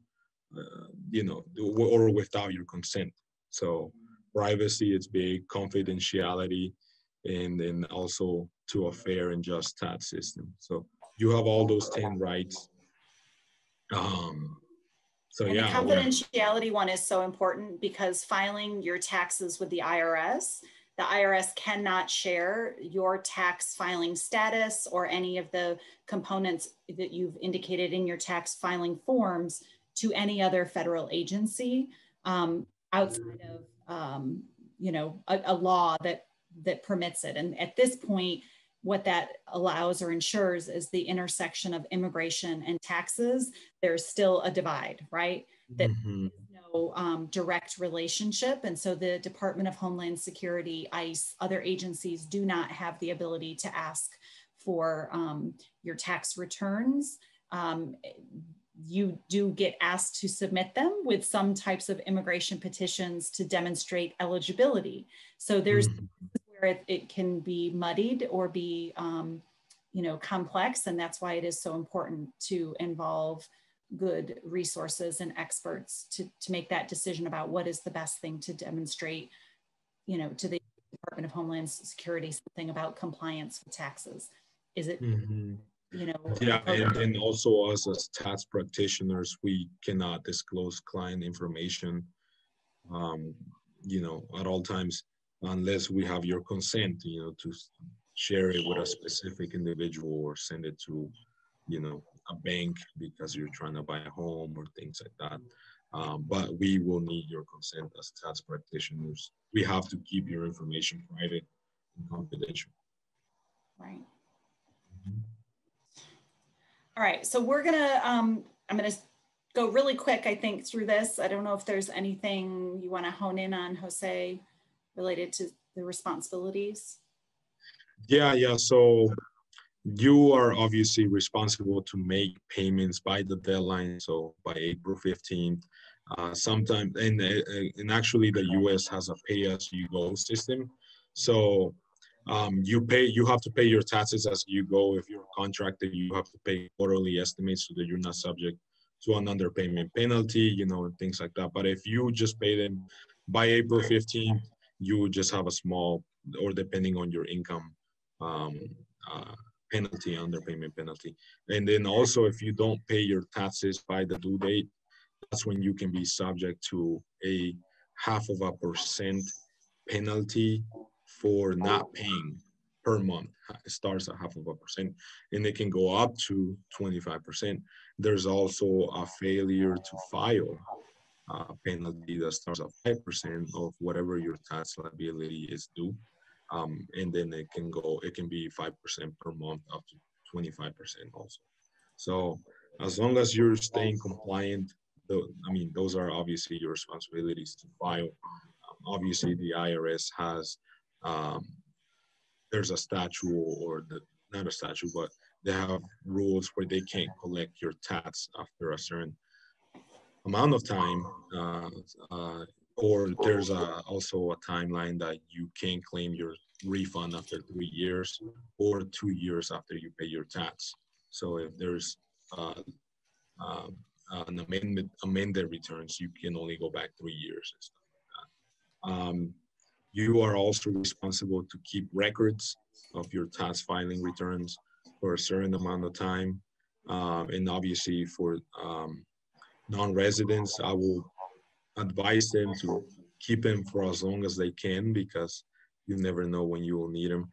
you know, or without your consent. So privacy is big, confidentiality, and then also to a fair and just tax system. So you have all those 10 rights. So and yeah, the confidentiality one is so important, because filing your taxes with the IRS cannot share your tax filing status or any of the components that you've indicated in your tax filing forms to any other federal agency outside of, you know, a law that permits it. And at this point, what that allows or ensures is the intersection of immigration and taxes. There's still a divide, right? That no direct relationship. And so the Department of Homeland Security, ICE, other agencies do not have the ability to ask for your tax returns. You do get asked to submit them with some types of immigration petitions to demonstrate eligibility. So there's it can be muddied or be, you know, complex. And that's why it is so important to involve good resources and experts to make that decision about what is the best thing to demonstrate, you know, to the Department of Homeland Security, something about compliance with taxes. Is it, you know? Yeah, and also us as tax practitioners, we cannot disclose client information, you know, at all times, unless we have your consent, you know, to share it with a specific individual or send it to, you know, a bank because you're trying to buy a home or things like that. But we will need your consent as tax practitioners. We have to keep your information private and confidential. Right. All right, so we're gonna, I'm gonna go really quick, I think, through this. I don't know if there's anything you wanna hone in on, Jose, related to the responsibilities? Yeah, so you are obviously responsible to make payments by the deadline, so by April 15th. Sometimes, and actually the US has a pay-as-you-go system. So you have to pay your taxes as you go. If you're a contractor, you have to pay quarterly estimates so that you're not subject to an underpayment penalty, you know, and things like that. But if you just pay them by April 15th, you would just have a small, or depending on your income, penalty, underpayment penalty. And then also, if you don't pay your taxes by the due date, that's when you can be subject to a 0.5% penalty for not paying per month. It starts at 0.5%, and it can go up to 25%. There's also a failure to file penalty that starts at 5% of whatever your tax liability is due, and then it can be 5% per month up to 25% also. So as long as you're staying compliant, those are obviously your responsibilities to file. Obviously, the IRS has there's a statute, or not a statute, but they have rules where they can't collect your tax after a certain amount of time, or there's also a timeline that you can claim your refund after 3 years or 2 years after you pay your tax. So if there's an amended returns, you can only go back 3 years and stuff like that. You are also responsible to keep records of your tax filing returns for a certain amount of time, and obviously for non-residents, I will advise them to keep them for as long as they can, because you never know when you will need them.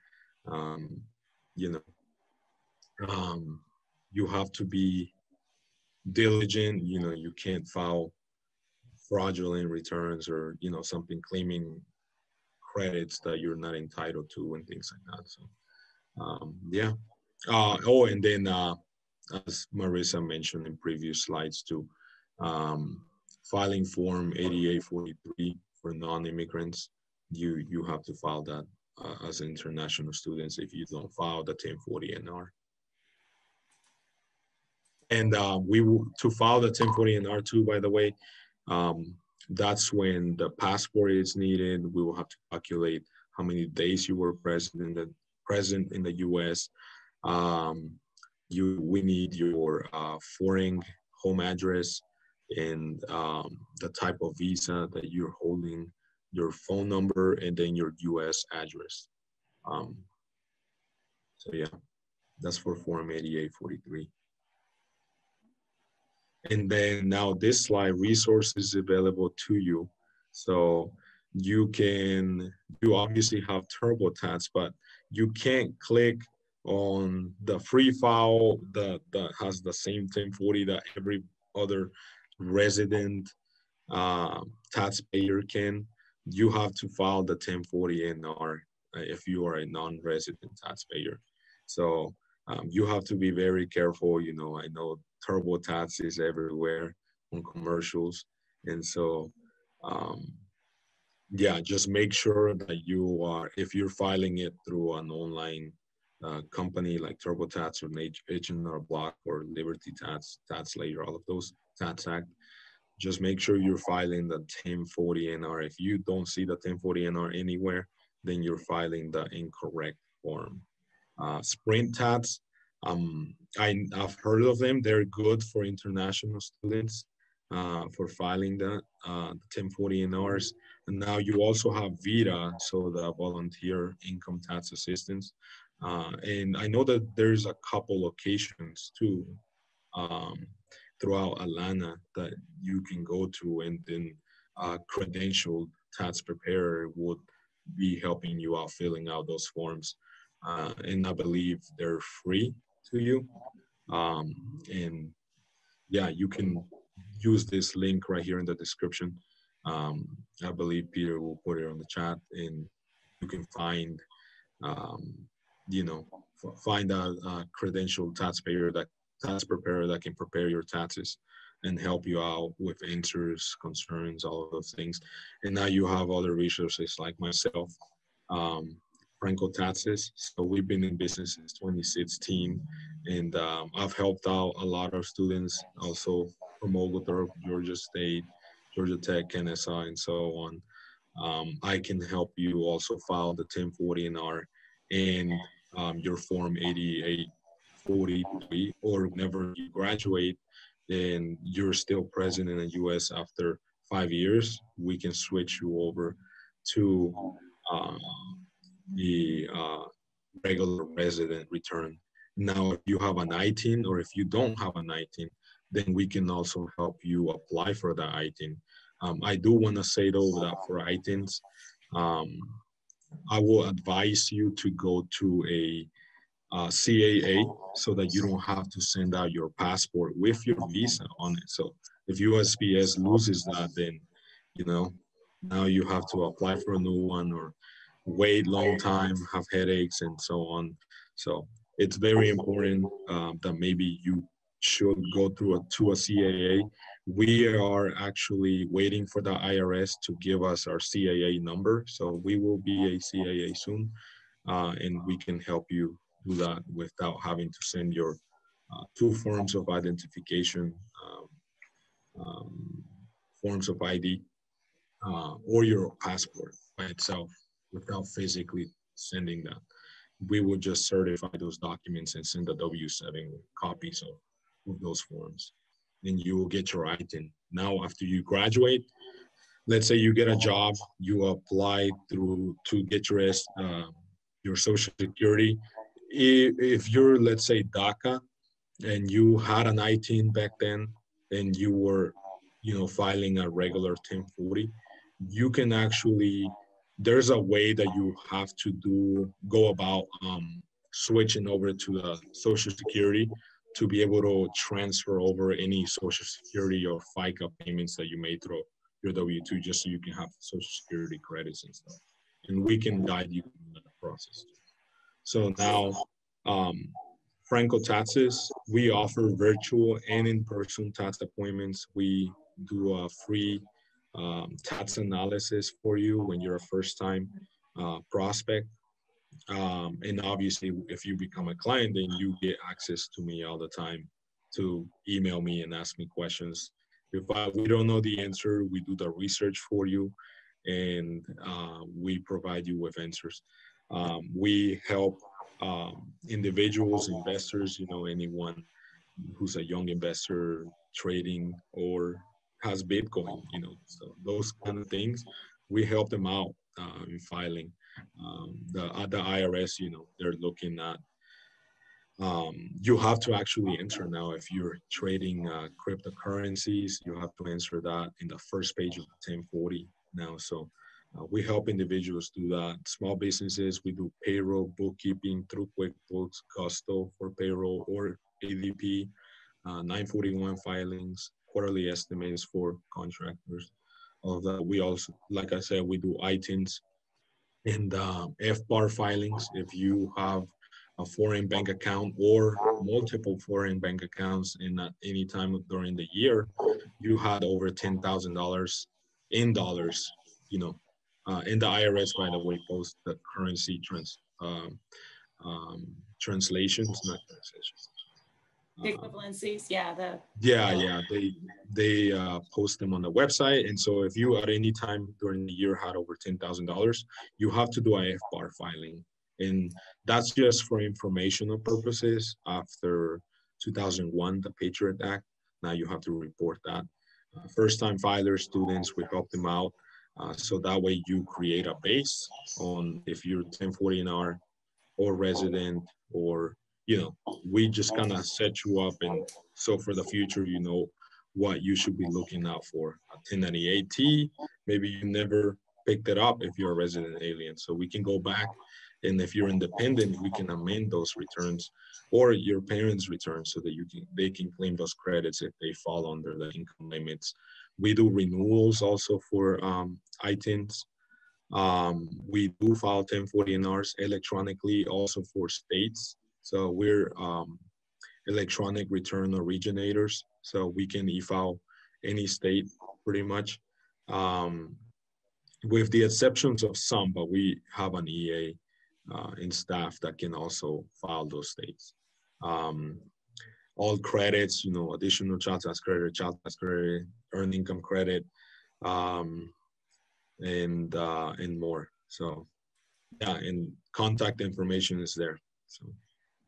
You have to be diligent. You know, you can't file fraudulent returns or, you know, something claiming credits that you're not entitled to and things like that. So, yeah. And then as Marissa mentioned in previous slides too, filing form 8843 for non-immigrants. You have to file that as international students if you don't file the 1040NR. And to file the 1040NR2, by the way, that's when the passport is needed. We will have to calculate how many days you were present in the U.S. We need your foreign home address and the type of visa that you're holding, your phone number, and then your U.S. address. So yeah, that's for Form 8843. And then now this slide, resources available to you. So you obviously have TurboTax, but you can't click on the free file that has the same 1040 that every other resident taxpayer can. You have to file the 1040NR if you are a non-resident taxpayer. So you have to be very careful. You know, I know TurboTax is everywhere on commercials. And so, yeah, just make sure that you are, if you're filing it through an online company like TurboTax or H&R Block or Liberty Tax, TaxLayer, all of those, Tax Act, just make sure you're filing the 1040NR. If you don't see the 1040NR anywhere, then you're filing the incorrect form. Sprint Tax, I've heard of them. They're good for international students for filing the 1040NRs. And now you also have VITA, so the Volunteer Income Tax Assistance. And I know that there's a couple locations too throughout Atlanta that you can go to, and then a credentialed tax preparer would be helping you out filling out those forms. And I believe they're free to you. And yeah, you can use this link right here in the description. I believe Peter will put it on the chat, and you can find, you know, find a credentialed tax preparer that can prepare your taxes and help you out with answers, concerns, all of those things. And now you have other resources like myself, Franco Taxes. So we've been in business since 2016, and I've helped out a lot of students also from Oglethorpe, Georgia State, Georgia Tech, NSI, and so on. I can help you also file the 1040NR and your Form 8843, or whenever you graduate and you're still present in the U.S. after 5 years, we can switch you over to the regular resident return. Now, if you have an ITIN, or if you don't have an ITIN, then we can also help you apply for the ITIN. I do want to say though that for ITINs, I will advise you to go to a CAA so that you don't have to send out your passport with your visa on it. So if USPS loses that, then, you know, now you have to apply for a new one, or wait long time, have headaches, and so on. So it's very important that maybe you should go through to a CAA. We are actually waiting for the IRS to give us our CAA number, so we will be a CAA soon, and we can help you do that without having to send your two forms of identification, forms of ID, or your passport by itself, without physically sending that. We would just certify those documents and send the W-7 copies of those forms. Then you will get your ITIN. Now, after you graduate, let's say you get a job, you apply through to get your Social Security. If you're, let's say, DACA, and you had an ITIN back then, and you were, you know, filing a regular 1040, you can actually, there's a way that you have to go about switching over to the Social Security to be able to transfer over any Social Security or FICA payments that you made through your W-2, just so you can have Social Security credits and stuff. And we can guide you in that process. So now, Franco Taxes, we offer virtual and in-person tax appointments. We do a free tax analysis for you when you're a first-time prospect, and obviously if you become a client, then you get access to me all the time to email me and ask me questions. If we don't know the answer, we do the research for you, and we provide you with answers. We help individuals, investors, you know, anyone who's a young investor trading or has Bitcoin, you know, so those kind of things. We help them out in filing. The IRS, you know, they're looking at, you have to actually answer now, if you're trading cryptocurrencies, you have to answer that in the first page of 1040 now. So we help individuals do that. Small businesses, we do payroll, bookkeeping through QuickBooks, Gusto for payroll or ADP, 941 filings, quarterly estimates for contractors. All of that. We also, like I said, we do ITINs and FBAR filings. If you have a foreign bank account or multiple foreign bank accounts and at any time during the year, you had over $10,000 in dollars, you know, in the IRS, by the way, posts the currency translations, not translations. Equivalencies, yeah. They post them on the website. And so if you at any time during the year had over $10,000, you have to do a FBAR filing. And that's just for informational purposes. After 2001, the Patriot Act, now you have to report that. First-time filers, students, we help them out. So that way you create a base on if you're 1040NR or resident, or, you know, we just kind of set you up. And so for the future, you know what you should be looking out for. 1098-T, maybe you never picked it up if you're a resident alien. So we can go back, and if you're independent, we can amend those returns or your parents' returns so that you can, they can claim those credits if they fall under the income limits. We do renewals also for ITINs. We do file 1040NRs electronically also for states. So we're electronic return originators. So we can e-file any state pretty much, with the exceptions of some, but we have an EA in staff that can also file those states. All credits, you know, additional child tax credit, earned income credit, and more. So yeah, and contact information is there. So.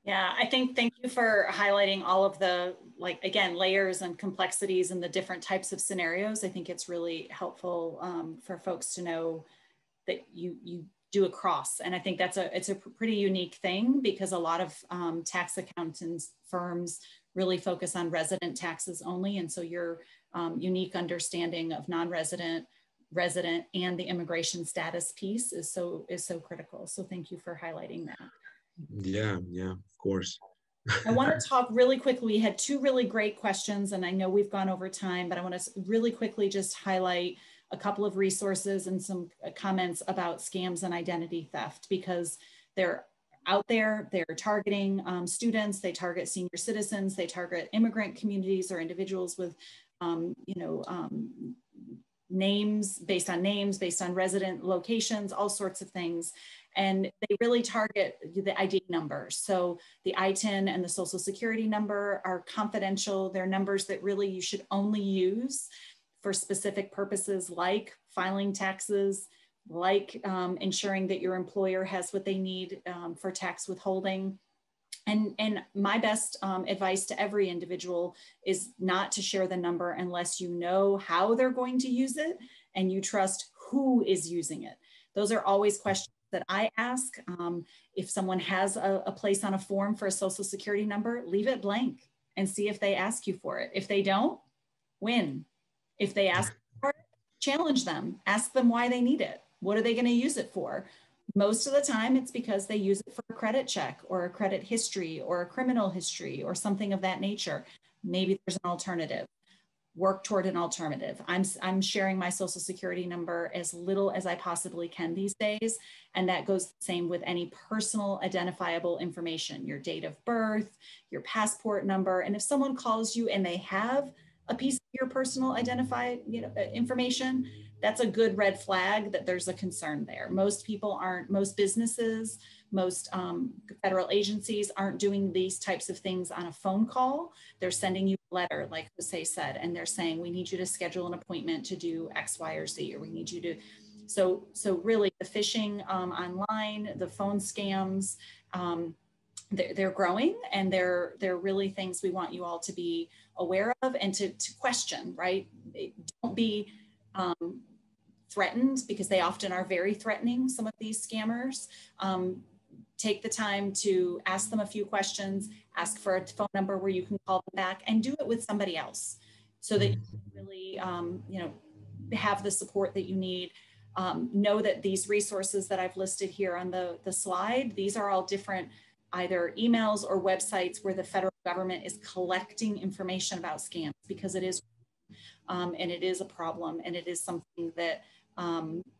Yeah, I think, thank you for highlighting all of the, like, again, layers and complexities and the different types of scenarios. I think it's really helpful for folks to know that you do across. And I think that's it's a pretty unique thing, because a lot of tax accountants firms really focus on resident taxes only. And so your unique understanding of non-resident, resident, and the immigration status piece is so critical. So thank you for highlighting that. Yeah, of course. I want to talk really quickly. We had two really great questions, and I know we've gone over time, but I want to really quickly just highlight a couple of resources and some comments about scams and identity theft, because they're out there, they're targeting students, they target senior citizens, they target immigrant communities or individuals with, you know, names, based on resident locations, all sorts of things. And they really target the ID numbers. So the ITIN and the Social Security number are confidential. They're numbers that really you should only use for specific purposes like filing taxes, like ensuring that your employer has what they need for tax withholding. And my best advice to every individual is not to share the number unless you know how they're going to use it and you trust who is using it. Those are always questions that I ask. If someone has a place on a form for a Social Security number, leave it blank and see if they ask you for it. If they don't, win. If they ask for it, challenge them. Ask them why they need it. What are they going to use it for? Most of the time, it's because they use it for a credit check or a credit history or a criminal history or something of that nature. Maybe there's an alternative. Work toward an alternative. I'm sharing my Social Security number as little as I possibly can these days. And that goes the same with any personal identifiable information, your date of birth, your passport number. And if someone calls you and they have a piece of your personal information, that's a good red flag that there's a concern there. Most people aren't, most businesses, most federal agencies aren't doing these types of things on a phone call. They're sending you a letter, like Jose said, and they're saying, we need you to schedule an appointment to do X, Y, or Z, or we need you to, so really the phishing online, the phone scams, they're growing, and they're really things we want you all to be aware of and to question, right? Don't be threatened, because they often are very threatening, some of these scammers. Take the time to ask them a few questions, ask for a phone number where you can call them back, and do it with somebody else so that you can really have the support that you need. Know that these resources that I've listed here on the slide, these are all different either emails or websites where the federal government is collecting information about scams, because it is and it is a problem, and it is something that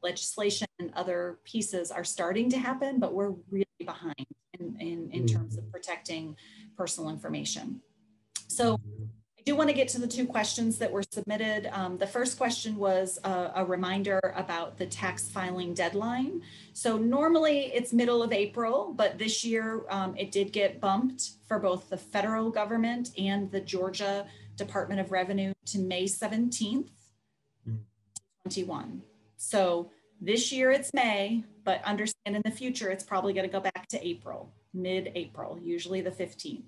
legislation and other pieces are starting to happen, but we're really behind in terms of protecting personal information. So I do want to get to the two questions that were submitted. The first question was a reminder about the tax filing deadline. So normally it's middle of April, but this year it did get bumped for both the federal government and the Georgia Department of Revenue to May 17th, 2021. So this year it's May, but understand in the future, it's probably going to go back to April, mid-April, usually the 15th.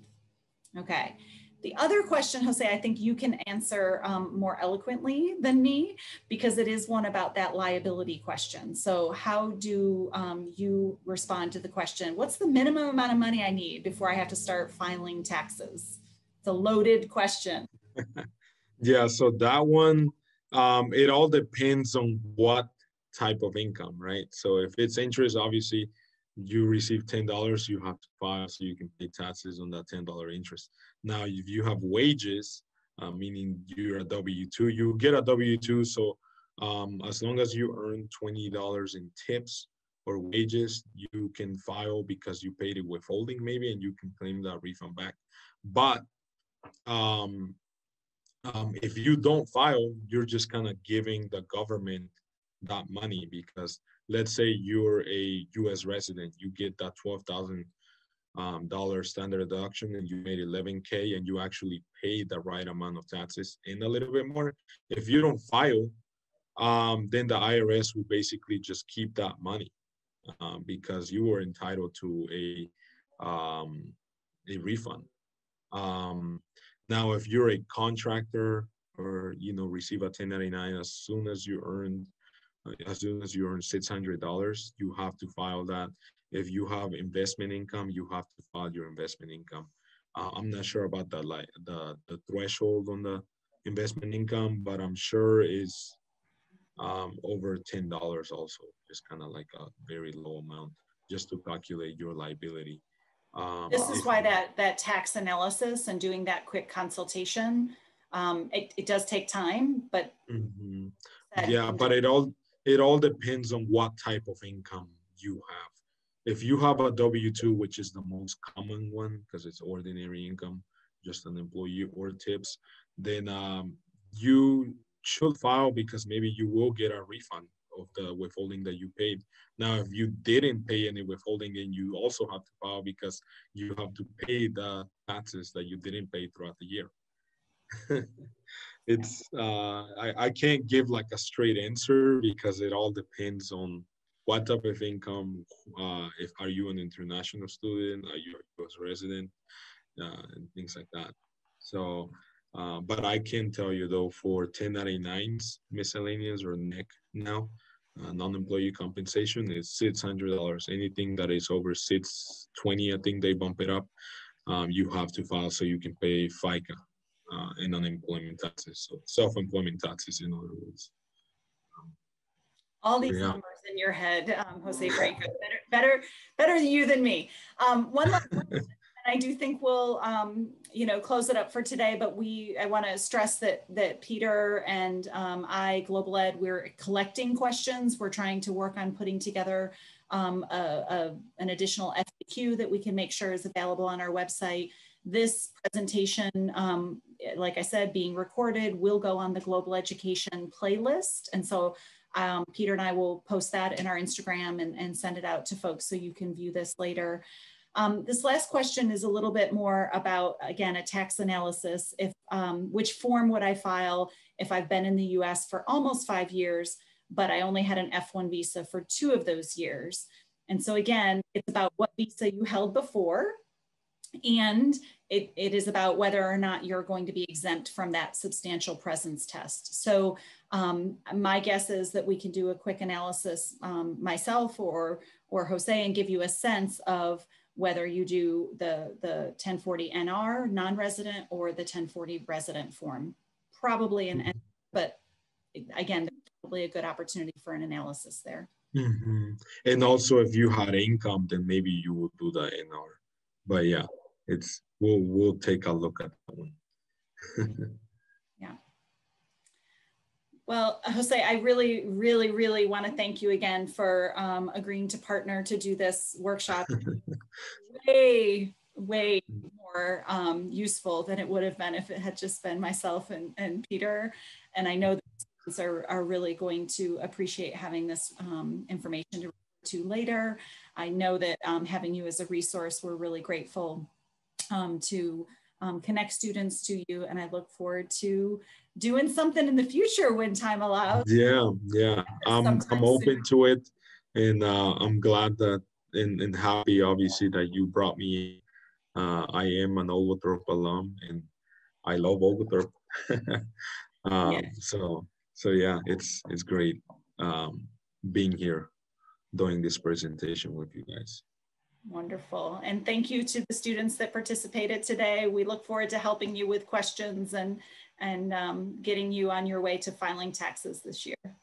Okay. The other question, Jose, I think you can answer more eloquently than me, because it is one about that liability question. So how do you respond to the question, what's the minimum amount of money I need before I have to start filing taxes? It's a loaded question. Yeah, so that one, it all depends on what type of income, right? So if it's interest, obviously you receive $10, you have to file so you can pay taxes on that $10 interest. Now, if you have wages, meaning you're a W-2, you get a W-2, so as long as you earn $20 in tips or wages, you can file because you paid a withholding maybe, and you can claim that refund back. But if you don't file, you're just kind of giving the government that money, because let's say you're a U.S. resident, you get that $12,000 standard deduction, and you made $11K, and you actually pay the right amount of taxes and a little bit more. If you don't file, then the IRS will basically just keep that money because you were entitled to a refund. Now, if you're a contractor or, you know, receive a 1099, as soon as you earn $600, you have to file that. If you have investment income, you have to file your investment income. I'm not sure about that, like the threshold on the investment income, but I'm sure it's over $10 also. Just kind of like a very low amount just to calculate your liability. This is why that tax analysis and doing that quick consultation, it does take time, but yeah, but it all depends on what type of income you have. If you have a W-2, which is the most common one because it's ordinary income, just an employee or tips, then you should file because maybe you will get a refund of the withholding that you paid. Now, if you didn't pay any withholding, then you also have to file because you have to pay the taxes that you didn't pay throughout the year. It's I can't give like a straight answer because it all depends on what type of income. If are you an international student, are you a U.S. resident, and things like that. So. But I can tell you though, for 1099s, miscellaneous or NEC now, non-employee compensation is $600. Anything that is over 620, I think they bump it up. You have to file so you can pay FICA and unemployment taxes, so self-employment taxes in other words. All these numbers in your head, Jose Franco, better you than me. One last question. I do think we'll, close it up for today, but I want to stress that Peter and Global Ed, we're collecting questions. We're trying to work on putting together an additional FAQ that we can make sure is available on our website. This presentation like I said, being recorded, will go on the Global Education playlist. And so Peter and I will post that in our Instagram and send it out to folks so you can view this later. This last question is a little bit more about, again, a tax analysis. If which form would I file if I've been in the US for almost 5 years, but I only had an F1 visa for 2 of those years? And so again, it's about what visa you held before, and it is about whether or not you're going to be exempt from that substantial presence test. So my guess is that we can do a quick analysis, myself or Jose, and give you a sense of whether you do the 1040NR non-resident or the 1040 resident form. Probably an, but again, probably a good opportunity for an analysis there. Mm-hmm. And also, if you had income, then maybe you will do the NR. But yeah, it's we'll take a look at that one. Yeah. Well, Jose, I really, really, really want to thank you again for agreeing to partner to do this workshop. Way more useful than it would have been if it had just been myself and Peter. And I know that students are really going to appreciate having this information to refer to later. I know that having you as a resource, we're really grateful to connect students to you. And I look forward to doing something in the future when time allows. Yeah, yeah. I'm open to it. And I'm glad that and happy, obviously, that you brought me in. I am an Oglethorpe alum, and I love Oglethorpe. So yeah, it's great being here, doing this presentation with you guys. Wonderful, and thank you to the students that participated today. We look forward to helping you with questions and getting you on your way to filing taxes this year.